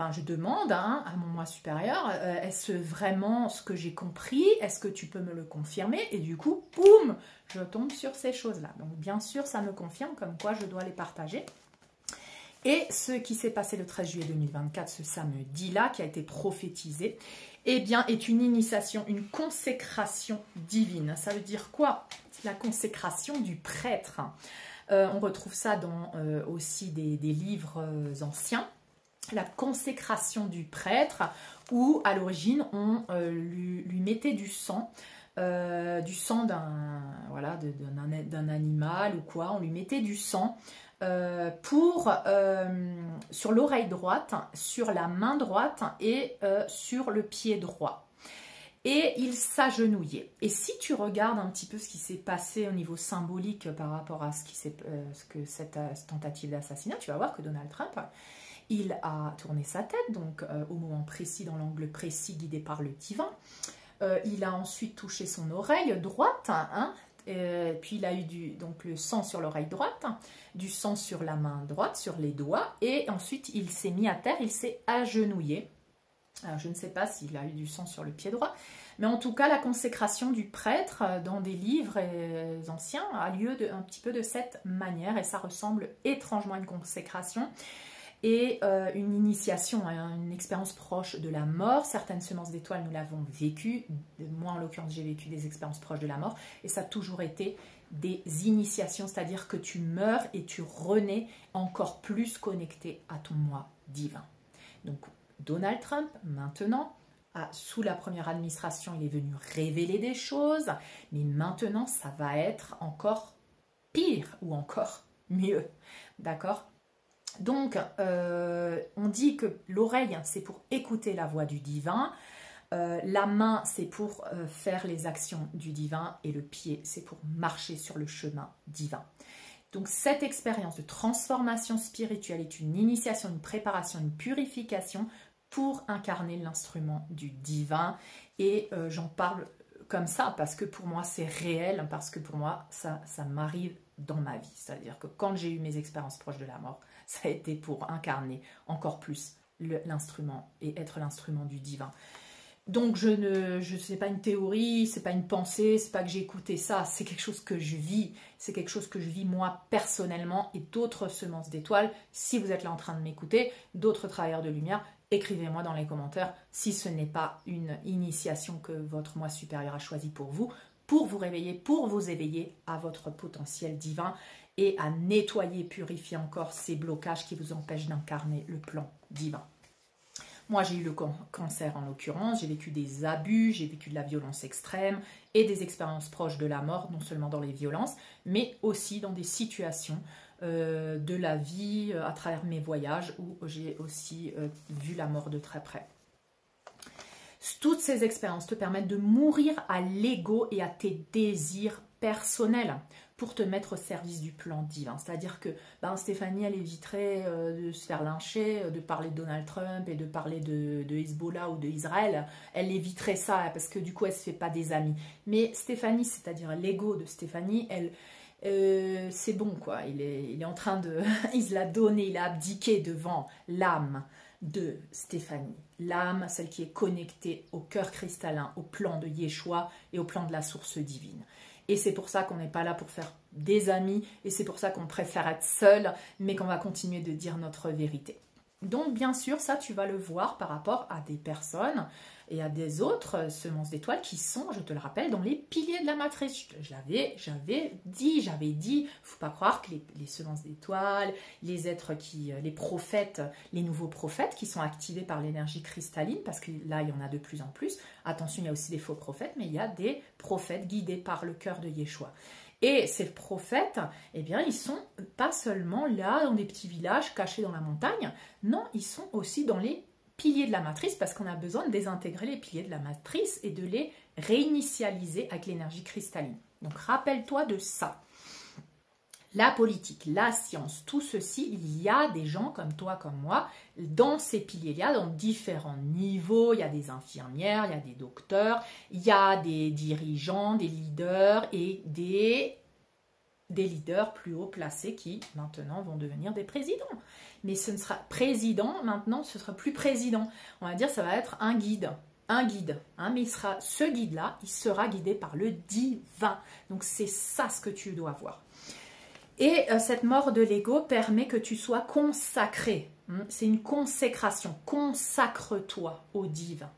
Enfin, je demande hein, à mon moi supérieur, euh, est-ce vraiment ce que j'ai compris? Est-ce que tu peux me le confirmer? Et du coup, boum, je tombe sur ces choses-là. Donc, bien sûr, ça me confirme comme quoi je dois les partager. Et ce qui s'est passé le treize juillet deux mille vingt-quatre, ce samedi-là, qui a été prophétisé, eh bien, est une initiation, une consécration divine. Ça veut dire quoi? La consécration du prêtre. Euh, on retrouve ça dans euh, aussi des, des livres anciens. La consécration du prêtre où à l'origine on euh, lui, lui mettait du sang, euh, du sang d'un voilà, d'un animal ou quoi, on lui mettait du sang euh, pour, euh, sur l'oreille droite, sur la main droite et euh, sur le pied droit. Et il s'agenouillait. Et si tu regardes un petit peu ce qui s'est passé au niveau symbolique par rapport à ce, qui euh, ce que cette, cette tentative d'assassinat, tu vas voir que Donald Trump... Il a tourné sa tête, donc euh, au moment précis, dans l'angle précis guidé par le divin. Euh, il a ensuite touché son oreille droite, hein, et puis il a eu du, donc, le sang sur l'oreille droite, hein, du sang sur la main droite, sur les doigts, et ensuite il s'est mis à terre, il s'est agenouillé. Alors, je ne sais pas s'il a eu du sang sur le pied droit, mais en tout cas la consécration du prêtre dans des livres anciens a lieu de, un petit peu de cette manière, et ça ressemble étrangement à une consécration. Et euh, une initiation, hein, une expérience proche de la mort. Certaines semences d'étoiles, nous l'avons vécu. Moi, en l'occurrence, j'ai vécu des expériences proches de la mort. Et ça a toujours été des initiations, c'est-à-dire que tu meurs et tu renais encore plus connecté à ton moi divin. Donc, Donald Trump, maintenant, a, sous la première administration, il est venu révéler des choses. Mais maintenant, ça va être encore pire ou encore mieux. D'accord ? Donc, euh, on dit que l'oreille, c'est pour écouter la voix du divin, euh, la main, c'est pour euh, faire les actions du divin, et le pied, c'est pour marcher sur le chemin divin. Donc, cette expérience de transformation spirituelle est une initiation, une préparation, une purification pour incarner l'instrument du divin. Et euh, j'en parle comme ça, parce que pour moi, c'est réel, parce que pour moi, ça, ça m'arrive dans ma vie. C'est-à-dire que quand j'ai eu mes expériences proches de la mort, ça a été pour incarner encore plus l'instrument et être l'instrument du divin. Donc, je ne, je, c'est pas une théorie, c'est pas une pensée, c'est pas que j'ai écouté ça, c'est quelque chose que je vis, c'est quelque chose que je vis moi personnellement et d'autres semences d'étoiles. Si vous êtes là en train de m'écouter, d'autres travailleurs de lumière, écrivez-moi dans les commentaires si ce n'est pas une initiation que votre moi supérieur a choisi pour vous, pour vous réveiller, pour vous éveiller à votre potentiel divin et à nettoyer, purifier encore ces blocages qui vous empêchent d'incarner le plan divin. Moi, j'ai eu le can- cancer en l'occurrence, j'ai vécu des abus, j'ai vécu de la violence extrême et des expériences proches de la mort, non seulement dans les violences, mais aussi dans des situations euh, de la vie euh, à travers mes voyages où j'ai aussi euh, vu la mort de très près. Toutes ces expériences te permettent de mourir à l'ego et à tes désirs personnel pour te mettre au service du plan divin. C'est-à-dire que ben, Stéphanie, elle éviterait euh, de se faire lyncher, de parler de Donald Trump et de parler de, de Hezbollah ou d'Israël. Elle éviterait ça parce que du coup, elle ne se fait pas des amis. Mais Stéphanie, c'est-à-dire l'ego de Stéphanie, elle, euh, c'est bon quoi. Il est, il est en train de... il l'a donné, il a abdiqué devant l'âme de Stéphanie. L'âme, celle qui est connectée au cœur cristallin, au plan de Yeshua et au plan de la source divine. Et c'est pour ça qu'on n'est pas là pour faire des amis, et c'est pour ça qu'on préfère être seul, mais qu'on va continuer de dire notre vérité. Donc bien sûr, ça tu vas le voir par rapport à des personnes et à des autres semences d'étoiles qui sont, je te le rappelle, dans les piliers de la matrice. Je l'avais, j'avais dit, j'avais dit, faut pas croire que les, les semences d'étoiles, les êtres qui, les prophètes, les nouveaux prophètes qui sont activés par l'énergie cristalline, parce que là il y en a de plus en plus. Attention, il y a aussi des faux prophètes, mais il y a des prophètes guidés par le cœur de Yeshua. Et ces prophètes, eh bien, ils sont pas seulement là, dans des petits villages cachés dans la montagne, non, ils sont aussi dans les piliers de la matrice, parce qu'on a besoin de désintégrer les piliers de la matrice et de les réinitialiser avec l'énergie cristalline. Donc, rappelle-toi de ça. La politique, la science, tout ceci, il y a des gens comme toi, comme moi, dans ces piliers-là, dans différents niveaux. Il y a des infirmières, il y a des docteurs, il y a des dirigeants, des leaders et des, des leaders plus haut placés qui, maintenant, vont devenir des présidents. Mais ce ne sera président, maintenant, ce ne sera plus président. On va dire ça va être un guide. Un guide, hein, mais il sera, ce guide-là, il sera guidé par le divin. Donc, c'est ça ce que tu dois voir. Et euh, cette mort de l'ego permet que tu sois consacré. Hein, c'est une consécration. Consacre-toi au divin.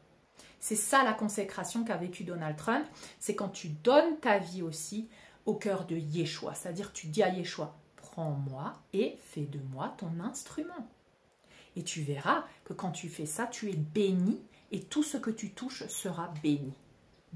C'est ça la consécration qu'a vécu Donald Trump. C'est quand tu donnes ta vie aussi au cœur de Yeshua. C'est-à-dire tu dis à Yeshua, prends-moi et fais de moi ton instrument. Et tu verras que quand tu fais ça, tu es béni. Et tout ce que tu touches sera béni.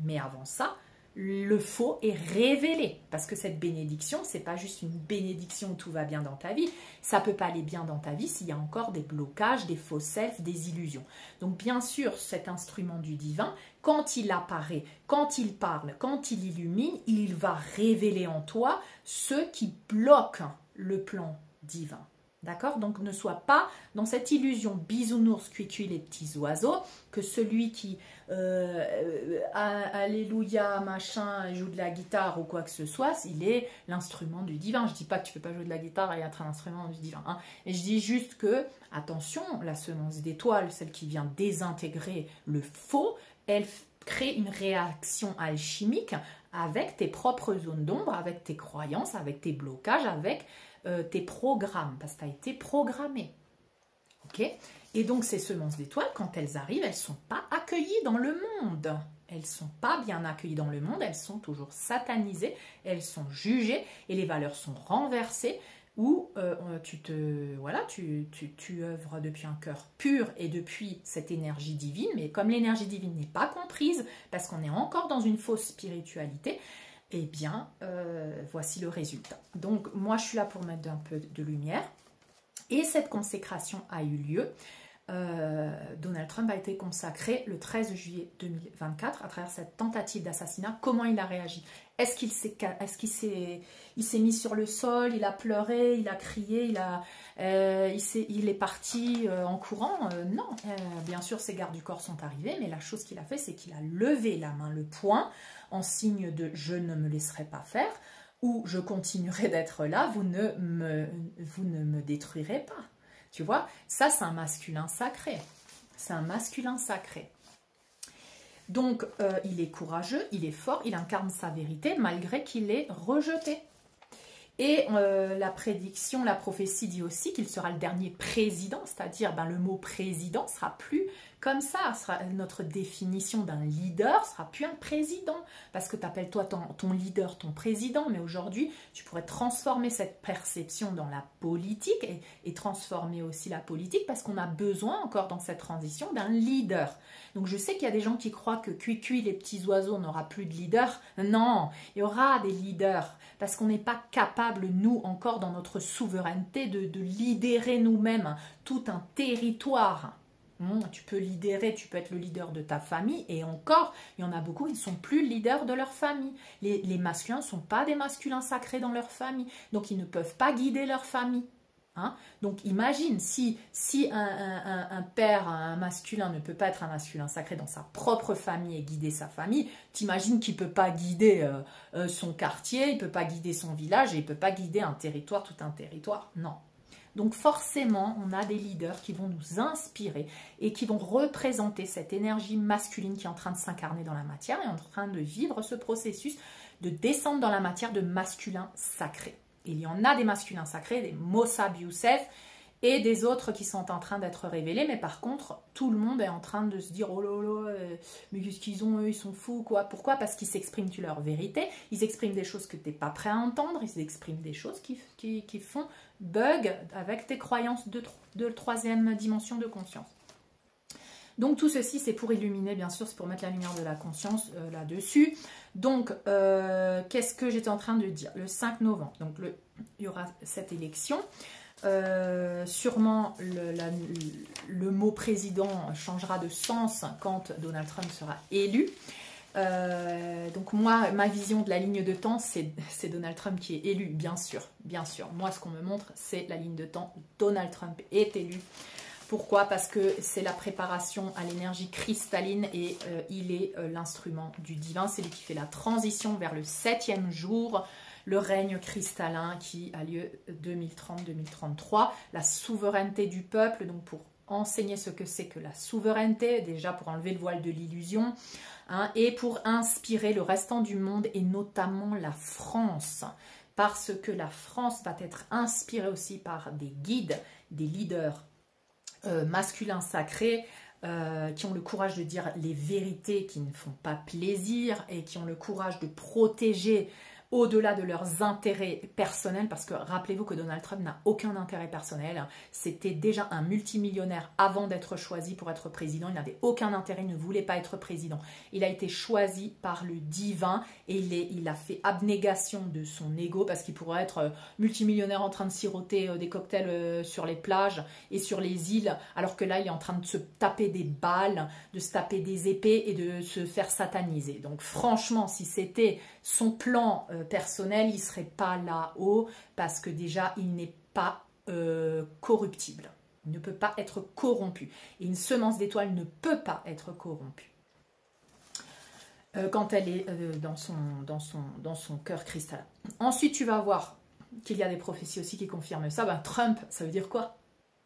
Mais avant ça, le faux est révélé. Parce que cette bénédiction, ce n'est pas juste une bénédiction où tout va bien dans ta vie. Ça ne peut pas aller bien dans ta vie s'il y a encore des blocages, des faux selfs, des illusions. Donc bien sûr, cet instrument du divin, quand il apparaît, quand il parle, quand il illumine, il va révéler en toi ceux qui bloquent le plan divin. D'accord? Donc, ne sois pas dans cette illusion bisounours, cuicui les petits oiseaux, que celui qui, euh, alléluia, machin, joue de la guitare ou quoi que ce soit, il est l'instrument du divin. Je ne dis pas que tu ne peux pas jouer de la guitare et être un instrument du divin. Hein. Et je dis juste que, attention, la semence d'étoile, celle qui vient désintégrer le faux, elle crée une réaction alchimique avec tes propres zones d'ombre, avec tes croyances, avec tes blocages, avec... Euh, tes programmes, parce que tu as été programmé. Ok? Et donc, ces semences d'étoiles, quand elles arrivent, elles ne sont pas accueillies dans le monde. Elles ne sont pas bien accueillies dans le monde, elles sont toujours satanisées, elles sont jugées, et les valeurs sont renversées, où euh, tu te, voilà, tu, tu, tu œuvres depuis un cœur pur et depuis cette énergie divine, mais comme l'énergie divine n'est pas comprise, parce qu'on est encore dans une fausse spiritualité, eh bien, euh, voici le résultat. Donc, moi, je suis là pour mettre un peu de lumière. Et cette consécration a eu lieu. Euh, Donald Trump a été consacré le treize juillet deux mille vingt-quatre à travers cette tentative d'assassinat. Comment il a réagi? Est-ce qu'il s'est est-ce qu'il s'est il s'est mis sur le sol? Il a pleuré, il a crié, il, a, euh, il, est, il est parti euh, en courant? euh, Non. Euh, bien sûr, ses gardes du corps sont arrivés, mais la chose qu'il a fait, c'est qu'il a levé la main, le poing, en signe de « je ne me laisserai pas faire » ou « je continuerai d'être là, vous ne, me, vous ne me détruirez pas ». Tu vois, ça c'est un masculin sacré. C'est un masculin sacré. Donc, euh, il est courageux, il est fort, il incarne sa vérité malgré qu'il est rejeté. Et euh, la prédiction, la prophétie dit aussi qu'il sera le dernier président, c'est-à-dire ben, le mot président sera plus comme ça. Sera, notre définition d'un leader sera plus un président, parce que tu appelles toi ton, ton leader ton président, mais aujourd'hui tu pourrais transformer cette perception dans la politique et, et transformer aussi la politique, parce qu'on a besoin encore dans cette transition d'un leader. Donc je sais qu'il y a des gens qui croient que cuicui les petits oiseaux n'aura plus de leader. Non, il y aura des leaders, parce qu'on n'est pas capable, nous encore dans notre souveraineté, de, de libérer nous-mêmes tout un territoire. Bon, tu peux libérer, tu peux être le leader de ta famille, et encore, il y en a beaucoup qui ne sont plus leaders de leur famille. Les, les masculins ne sont pas des masculins sacrés dans leur famille, donc ils ne peuvent pas guider leur famille. Hein? Donc imagine, si, si un, un, un père, un masculin ne peut pas être un masculin sacré dans sa propre famille et guider sa famille, t'imagines qu'il ne peut pas guider euh, euh, son quartier, il ne peut pas guider son village, et il ne peut pas guider un territoire, tout un territoire, non. Donc forcément, on a des leaders qui vont nous inspirer et qui vont représenter cette énergie masculine qui est en train de s'incarner dans la matière et en train de vivre ce processus de descendre dans la matière de masculin sacré. Il y en a des masculins sacrés, des Mosab Youssef et des autres qui sont en train d'être révélés. Mais par contre, tout le monde est en train de se dire « Oh là là, mais qu'est-ce qu'ils ont, eux, ils sont fous, quoi ?» Pourquoi? Parce qu'ils s'expriment leur vérité, ils expriment des choses que tu n'es pas prêt à entendre, ils expriment des choses qui, qui, qui font bug avec tes croyances de, de troisième dimension de conscience. Donc tout ceci, c'est pour illuminer, bien sûr, c'est pour mettre la lumière de la conscience euh, là-dessus. Donc, euh, qu'est-ce que j'étais en train de dire? Le cinq novembre, donc le, il y aura cette élection. Euh, sûrement, le, la, le mot président changera de sens quand Donald Trump sera élu. Euh, donc moi, ma vision de la ligne de temps, c'est Donald Trump qui est élu, bien sûr, bien sûr. Moi, ce qu'on me montre, c'est la ligne de temps. Donald Trump est élu. Pourquoi? Parce que c'est la préparation à l'énergie cristalline et euh, il est euh, l'instrument du divin. C'est lui qui fait la transition vers le septième jour, le règne cristallin qui a lieu deux mille trente deux mille trente-trois, la souveraineté du peuple, donc pour enseigner ce que c'est que la souveraineté, déjà pour enlever le voile de l'illusion, hein, et pour inspirer le restant du monde et notamment la France, parce que la France va être inspirée aussi par des guides, des leaders euh, masculins sacrés, Euh, qui ont le courage de dire les vérités qui ne font pas plaisir et qui ont le courage de protéger au-delà de leurs intérêts personnels, parce que rappelez-vous que Donald Trump n'a aucun intérêt personnel, c'était déjà un multimillionnaire avant d'être choisi pour être président, il n'avait aucun intérêt, il ne voulait pas être président, il a été choisi par le divin et il, est, il a fait abnégation de son ego, parce qu'il pourrait être multimillionnaire en train de siroter des cocktails sur les plages et sur les îles, alors que là il est en train de se taper des balles, de se taper des épées et de se faire sataniser. Donc franchement, si c'était son plan euh, personnel, il ne serait pas là-haut, parce que déjà il n'est pas euh, corruptible, il ne peut pas être corrompu, et une semence d'étoile ne peut pas être corrompue euh, quand elle est euh, dans son, dans son, dans son cœur cristallin. Ensuite tu vas voir qu'il y a des prophéties aussi qui confirment ça. Ben, Trump, ça veut dire quoi?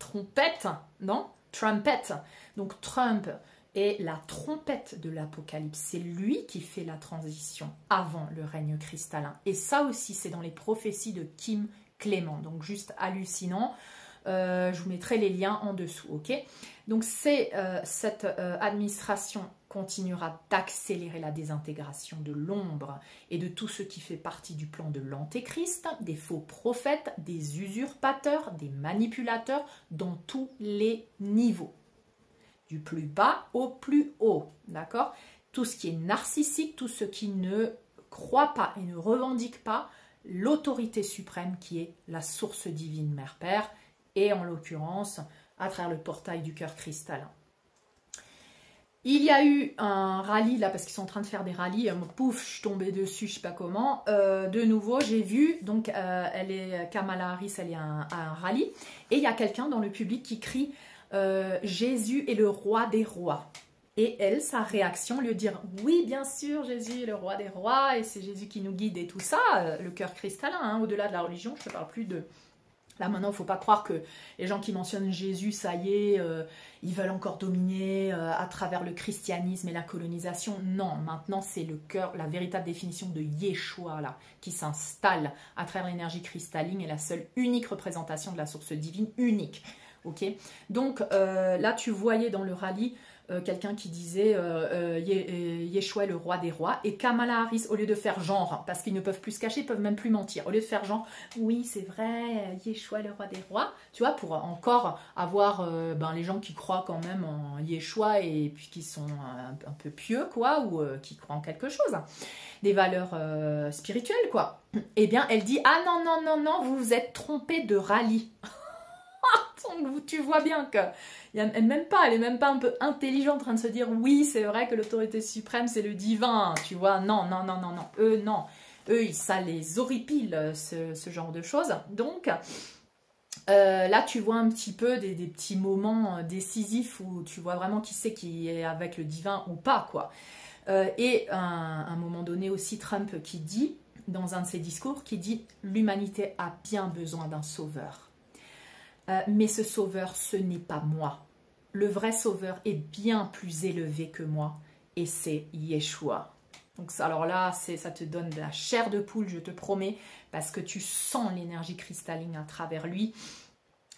Trompette, non? Trumpette. Donc Trump est la trompette de l'Apocalypse. C'est lui qui fait la transition avant le règne cristallin. Et ça aussi, c'est dans les prophéties de Kim Clement. Donc juste hallucinant. Euh, je vous mettrai les liens en dessous, ok? Donc c'est euh, cette euh, administration continuera d'accélérer la désintégration de l'ombre et de tout ce qui fait partie du plan de l'antéchrist, des faux prophètes, des usurpateurs, des manipulateurs, dans tous les niveaux, du plus bas au plus haut, d'accord? Tout ce qui est narcissique, tout ce qui ne croit pas et ne revendique pas l'autorité suprême qui est la source divine mère-père, et en l'occurrence à travers le portail du cœur cristallin. Il y a eu un rallye là, parce qu'ils sont en train de faire des rallyes, pouf, je suis tombée dessus, je sais pas comment, euh, de nouveau j'ai vu, donc euh, elle est, Kamala Harris, elle est à un, un rallye, et il y a quelqu'un dans le public qui crie Euh, Jésus est le roi des rois. Et elle, sa réaction, lui dire oui, bien sûr, Jésus est le roi des rois et c'est Jésus qui nous guide et tout ça, euh, le cœur cristallin, hein, au-delà de la religion, je ne parle plus de... Là maintenant, il ne faut pas croire que les gens qui mentionnent Jésus, ça y est, euh, ils veulent encore dominer euh, à travers le christianisme et la colonisation. Non, maintenant c'est le cœur, la véritable définition de Yeshua là, qui s'installe à travers l'énergie cristalline et la seule unique représentation de la source divine unique. Okay. Donc euh, là tu voyais dans le rallye euh, quelqu'un qui disait euh, euh, Yeshua est le roi des rois, et Kamala Harris, au lieu de faire genre, parce qu'ils ne peuvent plus se cacher, ils peuvent même plus mentir, au lieu de faire genre oui c'est vrai Yeshua est le roi des rois, tu vois, pour encore avoir euh, ben, les gens qui croient quand même en Yeshua et puis qui sont un, un peu pieux quoi, ou euh, qui croient en quelque chose, hein, des valeurs euh, spirituelles quoi, et bien elle dit ah non non non non, vous vous êtes trompé de rallye. Donc tu vois bien qu'elle n'est même pas, même pas un peu intelligente en train de se dire oui c'est vrai que l'autorité suprême c'est le divin, tu vois, non, non, non, non, non, eux non, eux ça les horripile ce, ce genre de choses. Donc euh, là tu vois un petit peu des, des petits moments décisifs où tu vois vraiment qui c'est qui est avec le divin ou pas quoi. Euh, et à un, un moment donné aussi Trump qui dit dans un de ses discours, qui dit l'humanité a bien besoin d'un sauveur. Euh, mais ce sauveur, ce n'est pas moi. Le vrai sauveur est bien plus élevé que moi, et c'est Yeshua. Donc ça, alors là, ça te donne de la chair de poule, je te promets, parce que tu sens l'énergie cristalline à travers lui,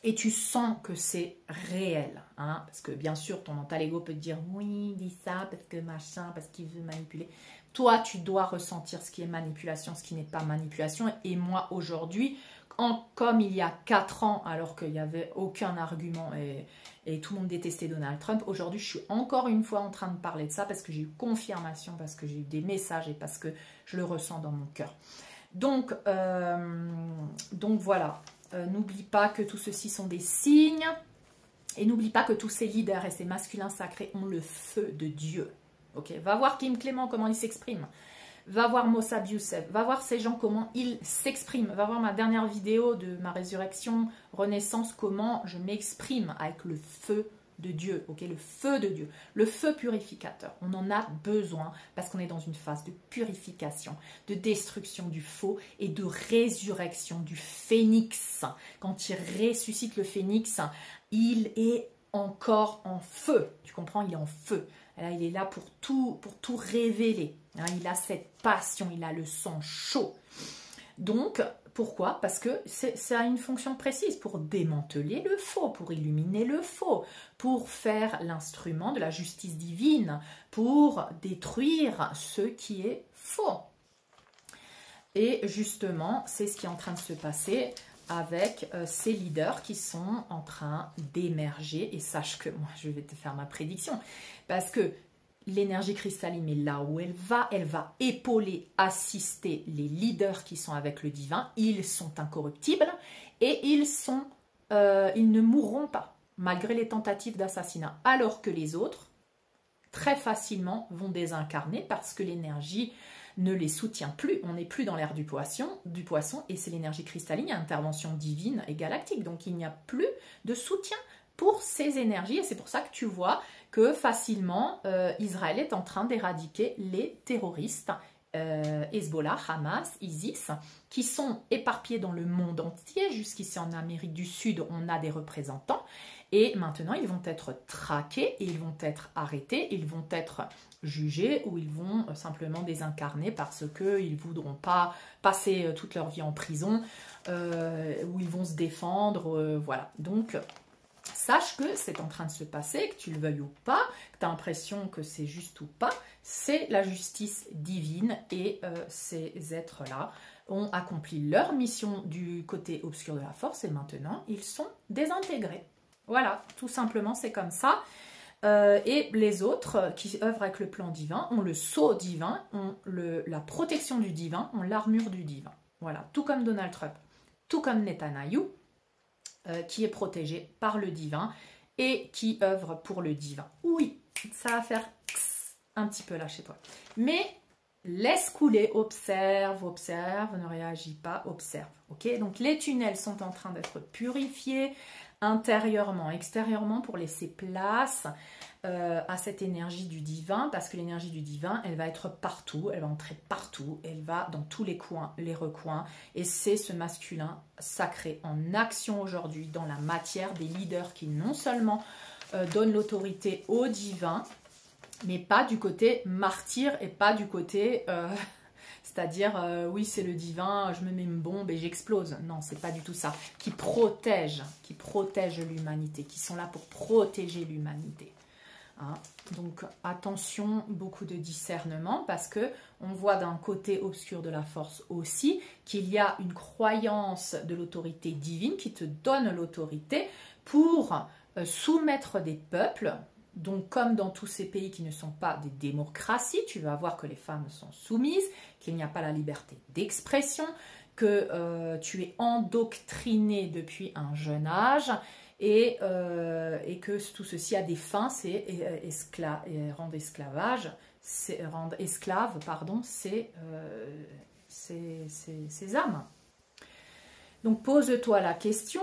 et tu sens que c'est réel. Hein, parce que bien sûr, ton mental ego peut te dire « oui, dis ça, parce que machin, parce qu'il veut manipuler ». Toi, tu dois ressentir ce qui est manipulation, ce qui n'est pas manipulation. Et moi, aujourd'hui, en, comme il y a quatre ans, alors qu'il n'y avait aucun argument et, et tout le monde détestait Donald Trump. Aujourd'hui, je suis encore une fois en train de parler de ça parce que j'ai eu confirmation, parce que j'ai eu des messages et parce que je le ressens dans mon cœur. Donc, euh, donc voilà, euh, n'oublie pas que tout ceci sont des signes et n'oublie pas que tous ces leaders et ces masculins sacrés ont le feu de Dieu. Ok, va voir Kim Clement comment il s'exprime. Va voir Mosab Youssef, va voir ces gens comment ils s'expriment. Va voir ma dernière vidéo de ma résurrection, renaissance, comment je m'exprime avec le feu de Dieu. Ok, le feu de Dieu, le feu purificateur. On en a besoin parce qu'on est dans une phase de purification, de destruction du faux et de résurrection du phénix. Quand il ressuscite le phénix, il est encore en feu. Tu comprends, il est en feu. Là, il est là pour tout, pour tout révéler. Hein, il a cette passion, il a le sang chaud. Donc, pourquoi? Parce que ça a une fonction précise pour démanteler le faux, pour illuminer le faux, pour faire l'instrument de la justice divine, pour détruire ce qui est faux. Et justement, c'est ce qui est en train de se passer avec euh, ces leaders qui sont en train d'émerger. Et sache que moi, je vais te faire ma prédiction. Parce que l'énergie cristalline est là où elle va. Elle va épauler, assister les leaders qui sont avec le divin. Ils sont incorruptibles et ils, sont, euh, ils ne mourront pas malgré les tentatives d'assassinat. Alors que les autres, très facilement, vont désincarner parce que l'énergie ne les soutient plus. On n'est plus dans l'ère du poisson, du poisson et c'est l'énergie cristalline, intervention divine et galactique. Donc il n'y a plus de soutien pour ces énergies et c'est pour ça que tu vois que facilement euh, Israël est en train d'éradiquer les terroristes euh, Hezbollah, Hamas, ISIS qui sont éparpillés dans le monde entier. Jusqu'ici en Amérique du Sud, on a des représentants et maintenant ils vont être traqués, ils vont être arrêtés, ils vont être jugés ou ils vont simplement désincarner parce qu'ils ne voudront pas passer toute leur vie en prison euh, ou ils vont se défendre, euh, voilà. Donc sache que c'est en train de se passer, que tu le veuilles ou pas, que tu as l'impression que c'est juste ou pas, c'est la justice divine et euh, ces êtres-là ont accompli leur mission du côté obscur de la force et maintenant ils sont désintégrés. Voilà, tout simplement c'est comme ça. Euh, et les autres qui œuvrent avec le plan divin ont le sceau divin, ont le, la protection du divin, ont l'armure du divin. Voilà, tout comme Donald Trump, tout comme Netanyahu, euh, qui est protégé par le divin et qui œuvre pour le divin. Oui, ça va faire un petit peu là chez toi. Mais laisse couler, observe, observe, ne réagis pas, observe. Ok, donc les tunnels sont en train d'être purifiés intérieurement, extérieurement pour laisser place euh, à cette énergie du divin parce que l'énergie du divin, elle va être partout, elle va entrer partout, elle va dans tous les coins, les recoins et c'est ce masculin sacré en action aujourd'hui dans la matière des leaders qui non seulement euh, donnent l'autorité au divin mais pas du côté martyr et pas du côté... Euh, c'est-à-dire, euh, oui, c'est le divin, je me mets une bombe et j'explose. Non, c'est pas du tout ça. Qui protège, qui protège l'humanité, qui sont là pour protéger l'humanité. Hein? Donc, attention, beaucoup de discernement, parce que on voit d'un côté obscur de la force aussi qu'il y a une croyance de l'autorité divine qui te donne l'autorité pour euh, soumettre des peuples. Donc, comme dans tous ces pays qui ne sont pas des démocraties, tu vas voir que les femmes sont soumises, qu'il n'y a pas la liberté d'expression, que euh, tu es endoctriné depuis un jeune âge et, euh, et que tout ceci a des fins, c'est esclave, rendre esclavage, c'est rendre esclave, pardon, c'est euh, ces âmes. Donc, pose-toi la question.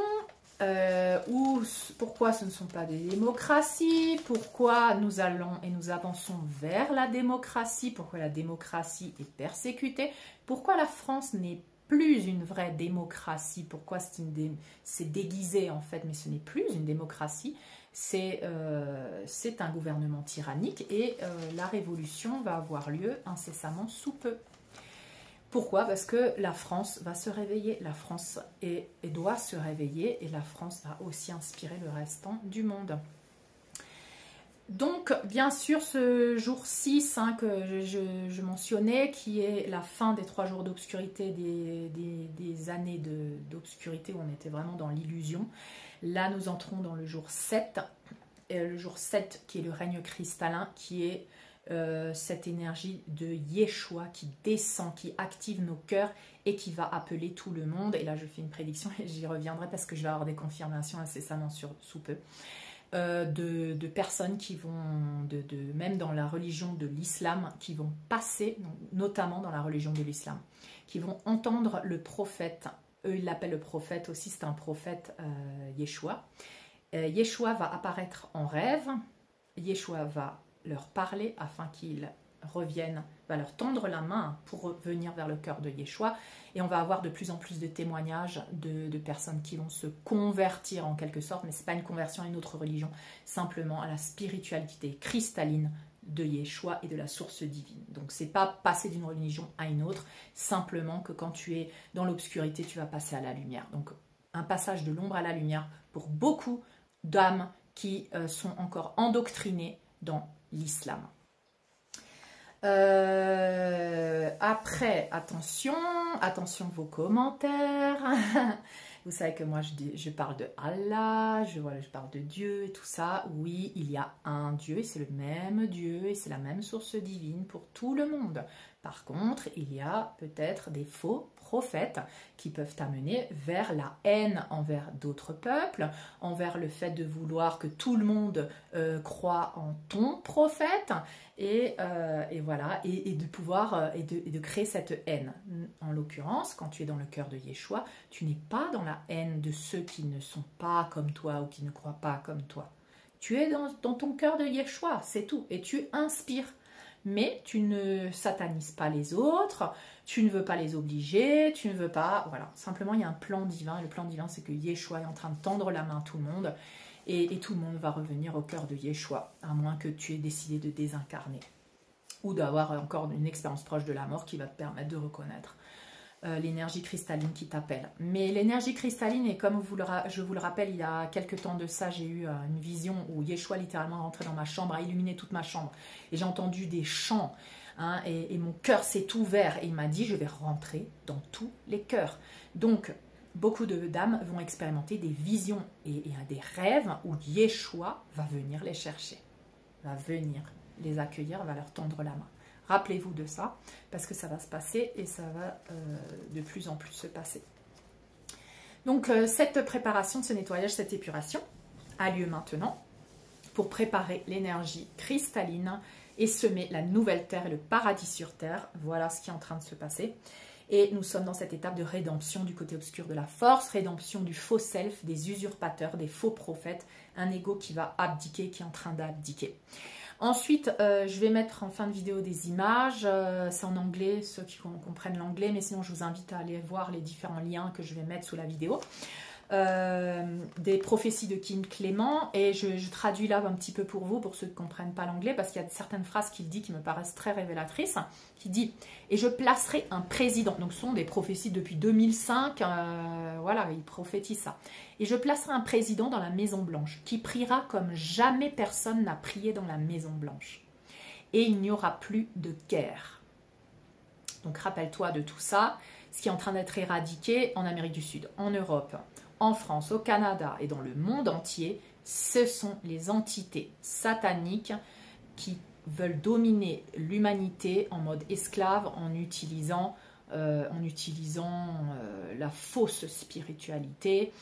Euh, ou pourquoi ce ne sont pas des démocraties, pourquoi nous allons et nous avançons vers la démocratie, pourquoi la démocratie est persécutée, pourquoi la France n'est plus une vraie démocratie, pourquoi c'est dé déguisé en fait, mais ce n'est plus une démocratie, c'est euh, un gouvernement tyrannique et euh, la révolution va avoir lieu incessamment sous peu. Pourquoi? Parce que la France va se réveiller, la France est, et doit se réveiller et la France va aussi inspirer le restant du monde. Donc, bien sûr, ce jour six hein, que je, je, je mentionnais, qui est la fin des trois jours d'obscurité, des, des, des années d'obscurité de, où on était vraiment dans l'illusion. Là, nous entrons dans le jour sept, euh, le jour sept qui est le règne cristallin, qui est euh, cette énergie de Yeshua qui descend, qui active nos cœurs et qui va appeler tout le monde. Et là, je fais une prédiction et j'y reviendrai parce que je vais avoir des confirmations incessamment sur, sous peu. Euh, de, de personnes qui vont, de, de, même dans la religion de l'islam, qui vont passer, notamment dans la religion de l'islam, qui vont entendre le prophète, eux ils l'appellent le prophète aussi, c'est un prophète euh, Yeshua. Euh, Yeshua va apparaître en rêve, Yeshua va leur parler afin qu'ils reviennent, va leur tendre la main pour revenir vers le cœur de Yeshua, et on va avoir de plus en plus de témoignages de, de personnes qui vont se convertir en quelque sorte, mais ce n'est pas une conversion à une autre religion, simplement à la spiritualité cristalline de Yeshua et de la source divine. Donc c'est pas passer d'une religion à une autre, simplement que quand tu es dans l'obscurité, tu vas passer à la lumière. Donc un passage de l'ombre à la lumière pour beaucoup d'âmes qui euh, sont encore endoctrinées dans l'islam. Euh, après, attention, attention vos commentaires. Vous savez que moi, je, dis, je parle de Allah, je, voilà, je parle de Dieu et tout ça. Oui, il y a un Dieu et c'est le même Dieu et c'est la même source divine pour tout le monde. Par contre, il y a peut-être des faux prophètes qui peuvent t'amener vers la haine envers d'autres peuples, envers le fait de vouloir que tout le monde euh, croit en ton prophète et, euh, et voilà, et, et de pouvoir euh, et, de, et de créer cette haine. En l'occurrence, quand tu es dans le cœur de Yeshua, tu n'es pas dans la haine de ceux qui ne sont pas comme toi ou qui ne croient pas comme toi. Tu es dans, dans ton cœur de Yeshua, c'est tout, et tu inspires. Mais tu ne satanises pas les autres, tu ne veux pas les obliger, tu ne veux pas... Voilà, simplement il y a un plan divin, et le plan divin c'est que Yeshua est en train de tendre la main à tout le monde, et, et tout le monde va revenir au cœur de Yeshua, à moins que tu aies décidé de désincarner, ou d'avoir encore une expérience proche de la mort qui va te permettre de reconnaître euh, l'énergie cristalline qui t'appelle. Mais l'énergie cristalline, et comme vous le je vous le rappelle, il y a quelques temps de ça, j'ai eu euh, une vision où Yeshua littéralement rentrait dans ma chambre, a illuminé toute ma chambre, et j'ai entendu des chants, hein, et, et mon cœur s'est ouvert, et il m'a dit, je vais rentrer dans tous les cœurs. Donc, beaucoup de dames vont expérimenter des visions et, et des rêves où Yeshua va venir les chercher, va venir les accueillir, va leur tendre la main. Rappelez-vous de ça, parce que ça va se passer et ça va euh, de plus en plus se passer. Donc, euh, cette préparation, ce nettoyage, cette épuration a lieu maintenant pour préparer l'énergie cristalline et semer la nouvelle terre et le paradis sur terre. Voilà ce qui est en train de se passer. Et nous sommes dans cette étape de rédemption du côté obscur de la force, rédemption du faux self, des usurpateurs, des faux prophètes, un ego qui va abdiquer, qui est en train d'abdiquer. Ensuite, euh, je vais mettre en fin de vidéo des images, euh, c'est en anglais, ceux qui comprennent l'anglais, mais sinon je vous invite à aller voir les différents liens que je vais mettre sous la vidéo. Euh, des prophéties de Kim Clement, et je, je traduis là un petit peu pour vous, pour ceux qui ne comprennent pas l'anglais, parce qu'il y a certaines phrases qu'il dit qui me paraissent très révélatrices, qui dit « et je placerai un président », donc ce sont des prophéties depuis deux mille cinq, euh, voilà, il prophétise ça. « Et je placerai un président dans la Maison Blanche, qui priera comme jamais personne n'a prié dans la Maison Blanche. Et il n'y aura plus de guerre. » Donc rappelle-toi de tout ça, ce qui est en train d'être éradiqué en Amérique du Sud, en Europe, en France, au Canada et dans le monde entier, ce sont les entités sataniques qui veulent dominer l'humanité en mode esclave, en utilisant, euh, en utilisant euh, la fausse spiritualité.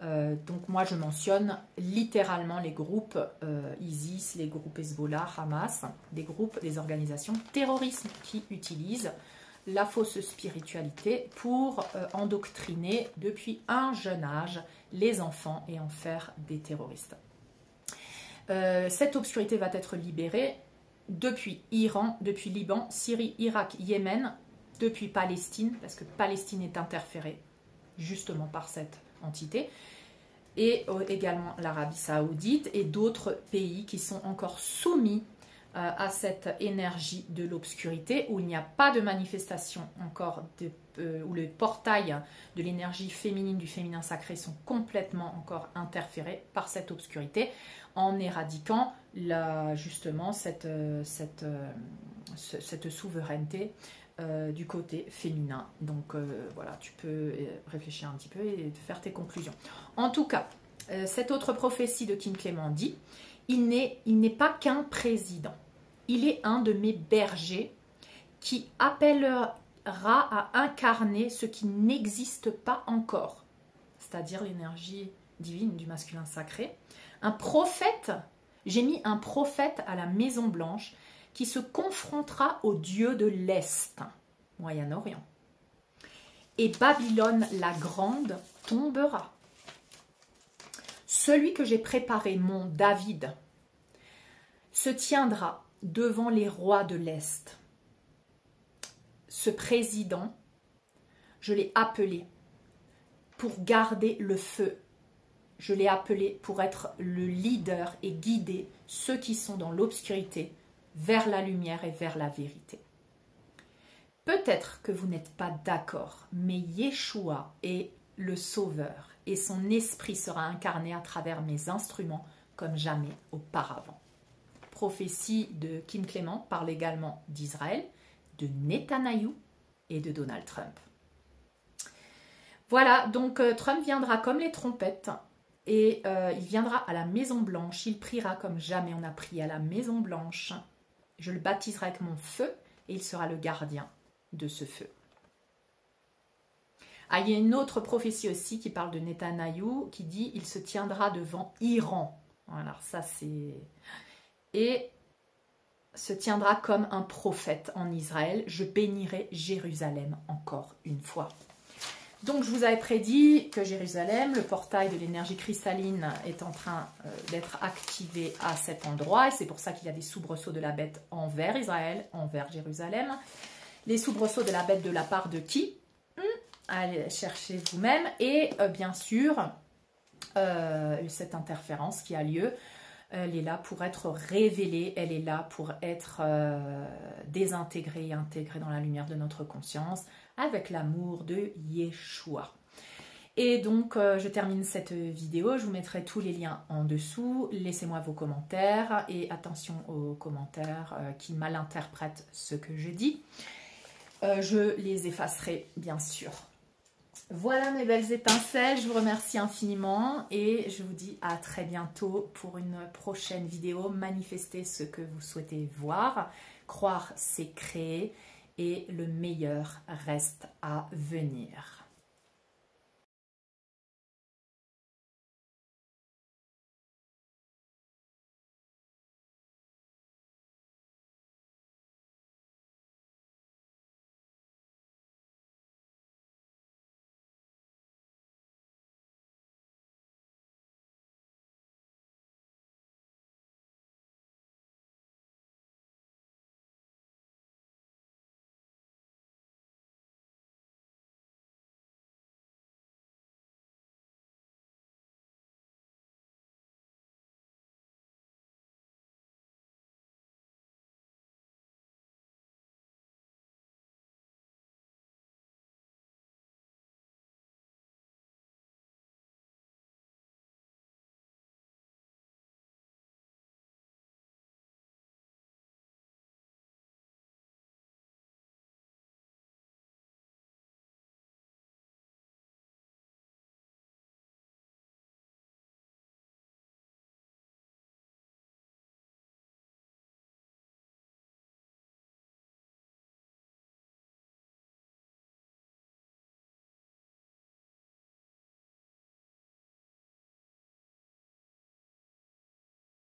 Euh, donc moi je mentionne littéralement les groupes euh, ISIS, les groupes Hezbollah, Hamas, des groupes, des organisations terroristes qui utilisent la fausse spiritualité pour euh, endoctriner depuis un jeune âge les enfants et en faire des terroristes. Euh, cette obscurité va être libérée depuis Iran, depuis Liban, Syrie, Irak, Yémen, depuis Palestine, parce que Palestine est interférée justement par cette entité, et également l'Arabie Saoudite et d'autres pays qui sont encore soumis euh, à cette énergie de l'obscurité, où il n'y a pas de manifestation encore, de, euh, où le portail de l'énergie féminine, du féminin sacré sont complètement encore interférés par cette obscurité, en éradiquant la, justement cette, euh, cette, euh, ce, cette souveraineté Euh, du côté féminin. Donc euh, voilà, tu peux réfléchir un petit peu et faire tes conclusions. En tout cas, euh, cette autre prophétie de Kim Clement dit, il n'est il n'est pas qu'un président, il est un de mes bergers qui appellera à incarner ce qui n'existe pas encore, c'est-à-dire l'énergie divine du masculin sacré. Un prophète, j'ai mis un prophète à la Maison Blanche, qui se confrontera aux dieux de l'Est, Moyen-Orient. Et Babylone la Grande tombera. Celui que j'ai préparé, mon David, se tiendra devant les rois de l'Est. Ce président, je l'ai appelé pour garder le feu. Je l'ai appelé pour être le leader et guider ceux qui sont dans l'obscurité vers la lumière et vers la vérité. Peut-être que vous n'êtes pas d'accord, mais Yeshua est le Sauveur et son esprit sera incarné à travers mes instruments comme jamais auparavant. Prophétie de Kim Clement parle également d'Israël, de Netanyahu et de Donald Trump. Voilà, donc Trump viendra comme les trompettes. Et euh, il viendra à la Maison Blanche, il priera comme jamais on a prié à la Maison Blanche. Je le baptiserai avec mon feu et il sera le gardien de ce feu. Ah, il y a une autre prophétie aussi qui parle de Netanyahou, qui dit « Il se tiendra devant Iran ». Alors ça c'est... Et se tiendra comme un prophète en Israël. Je bénirai Jérusalem encore une fois. Donc, je vous avais prédit que Jérusalem, le portail de l'énergie cristalline, est en train euh, d'être activé à cet endroit. Et c'est pour ça qu'il y a des soubresauts de la bête envers Israël, envers Jérusalem. Les soubresauts de la bête de la part de qui? Hum, Allez chercher vous-même. Et euh, bien sûr, euh, cette interférence qui a lieu, elle est là pour être révélée. Elle est là pour être euh, désintégrée et intégrée dans la lumière de notre conscience, avec l'amour de Yeshua. Et donc, euh, je termine cette vidéo. Je vous mettrai tous les liens en dessous. Laissez-moi vos commentaires et attention aux commentaires euh, qui malinterprètent ce que je dis. Euh, je les effacerai, bien sûr. Voilà mes belles étincelles. Je vous remercie infiniment et je vous dis à très bientôt pour une prochaine vidéo. Manifestez ce que vous souhaitez voir. Croire, c'est créer. Et le meilleur reste à venir.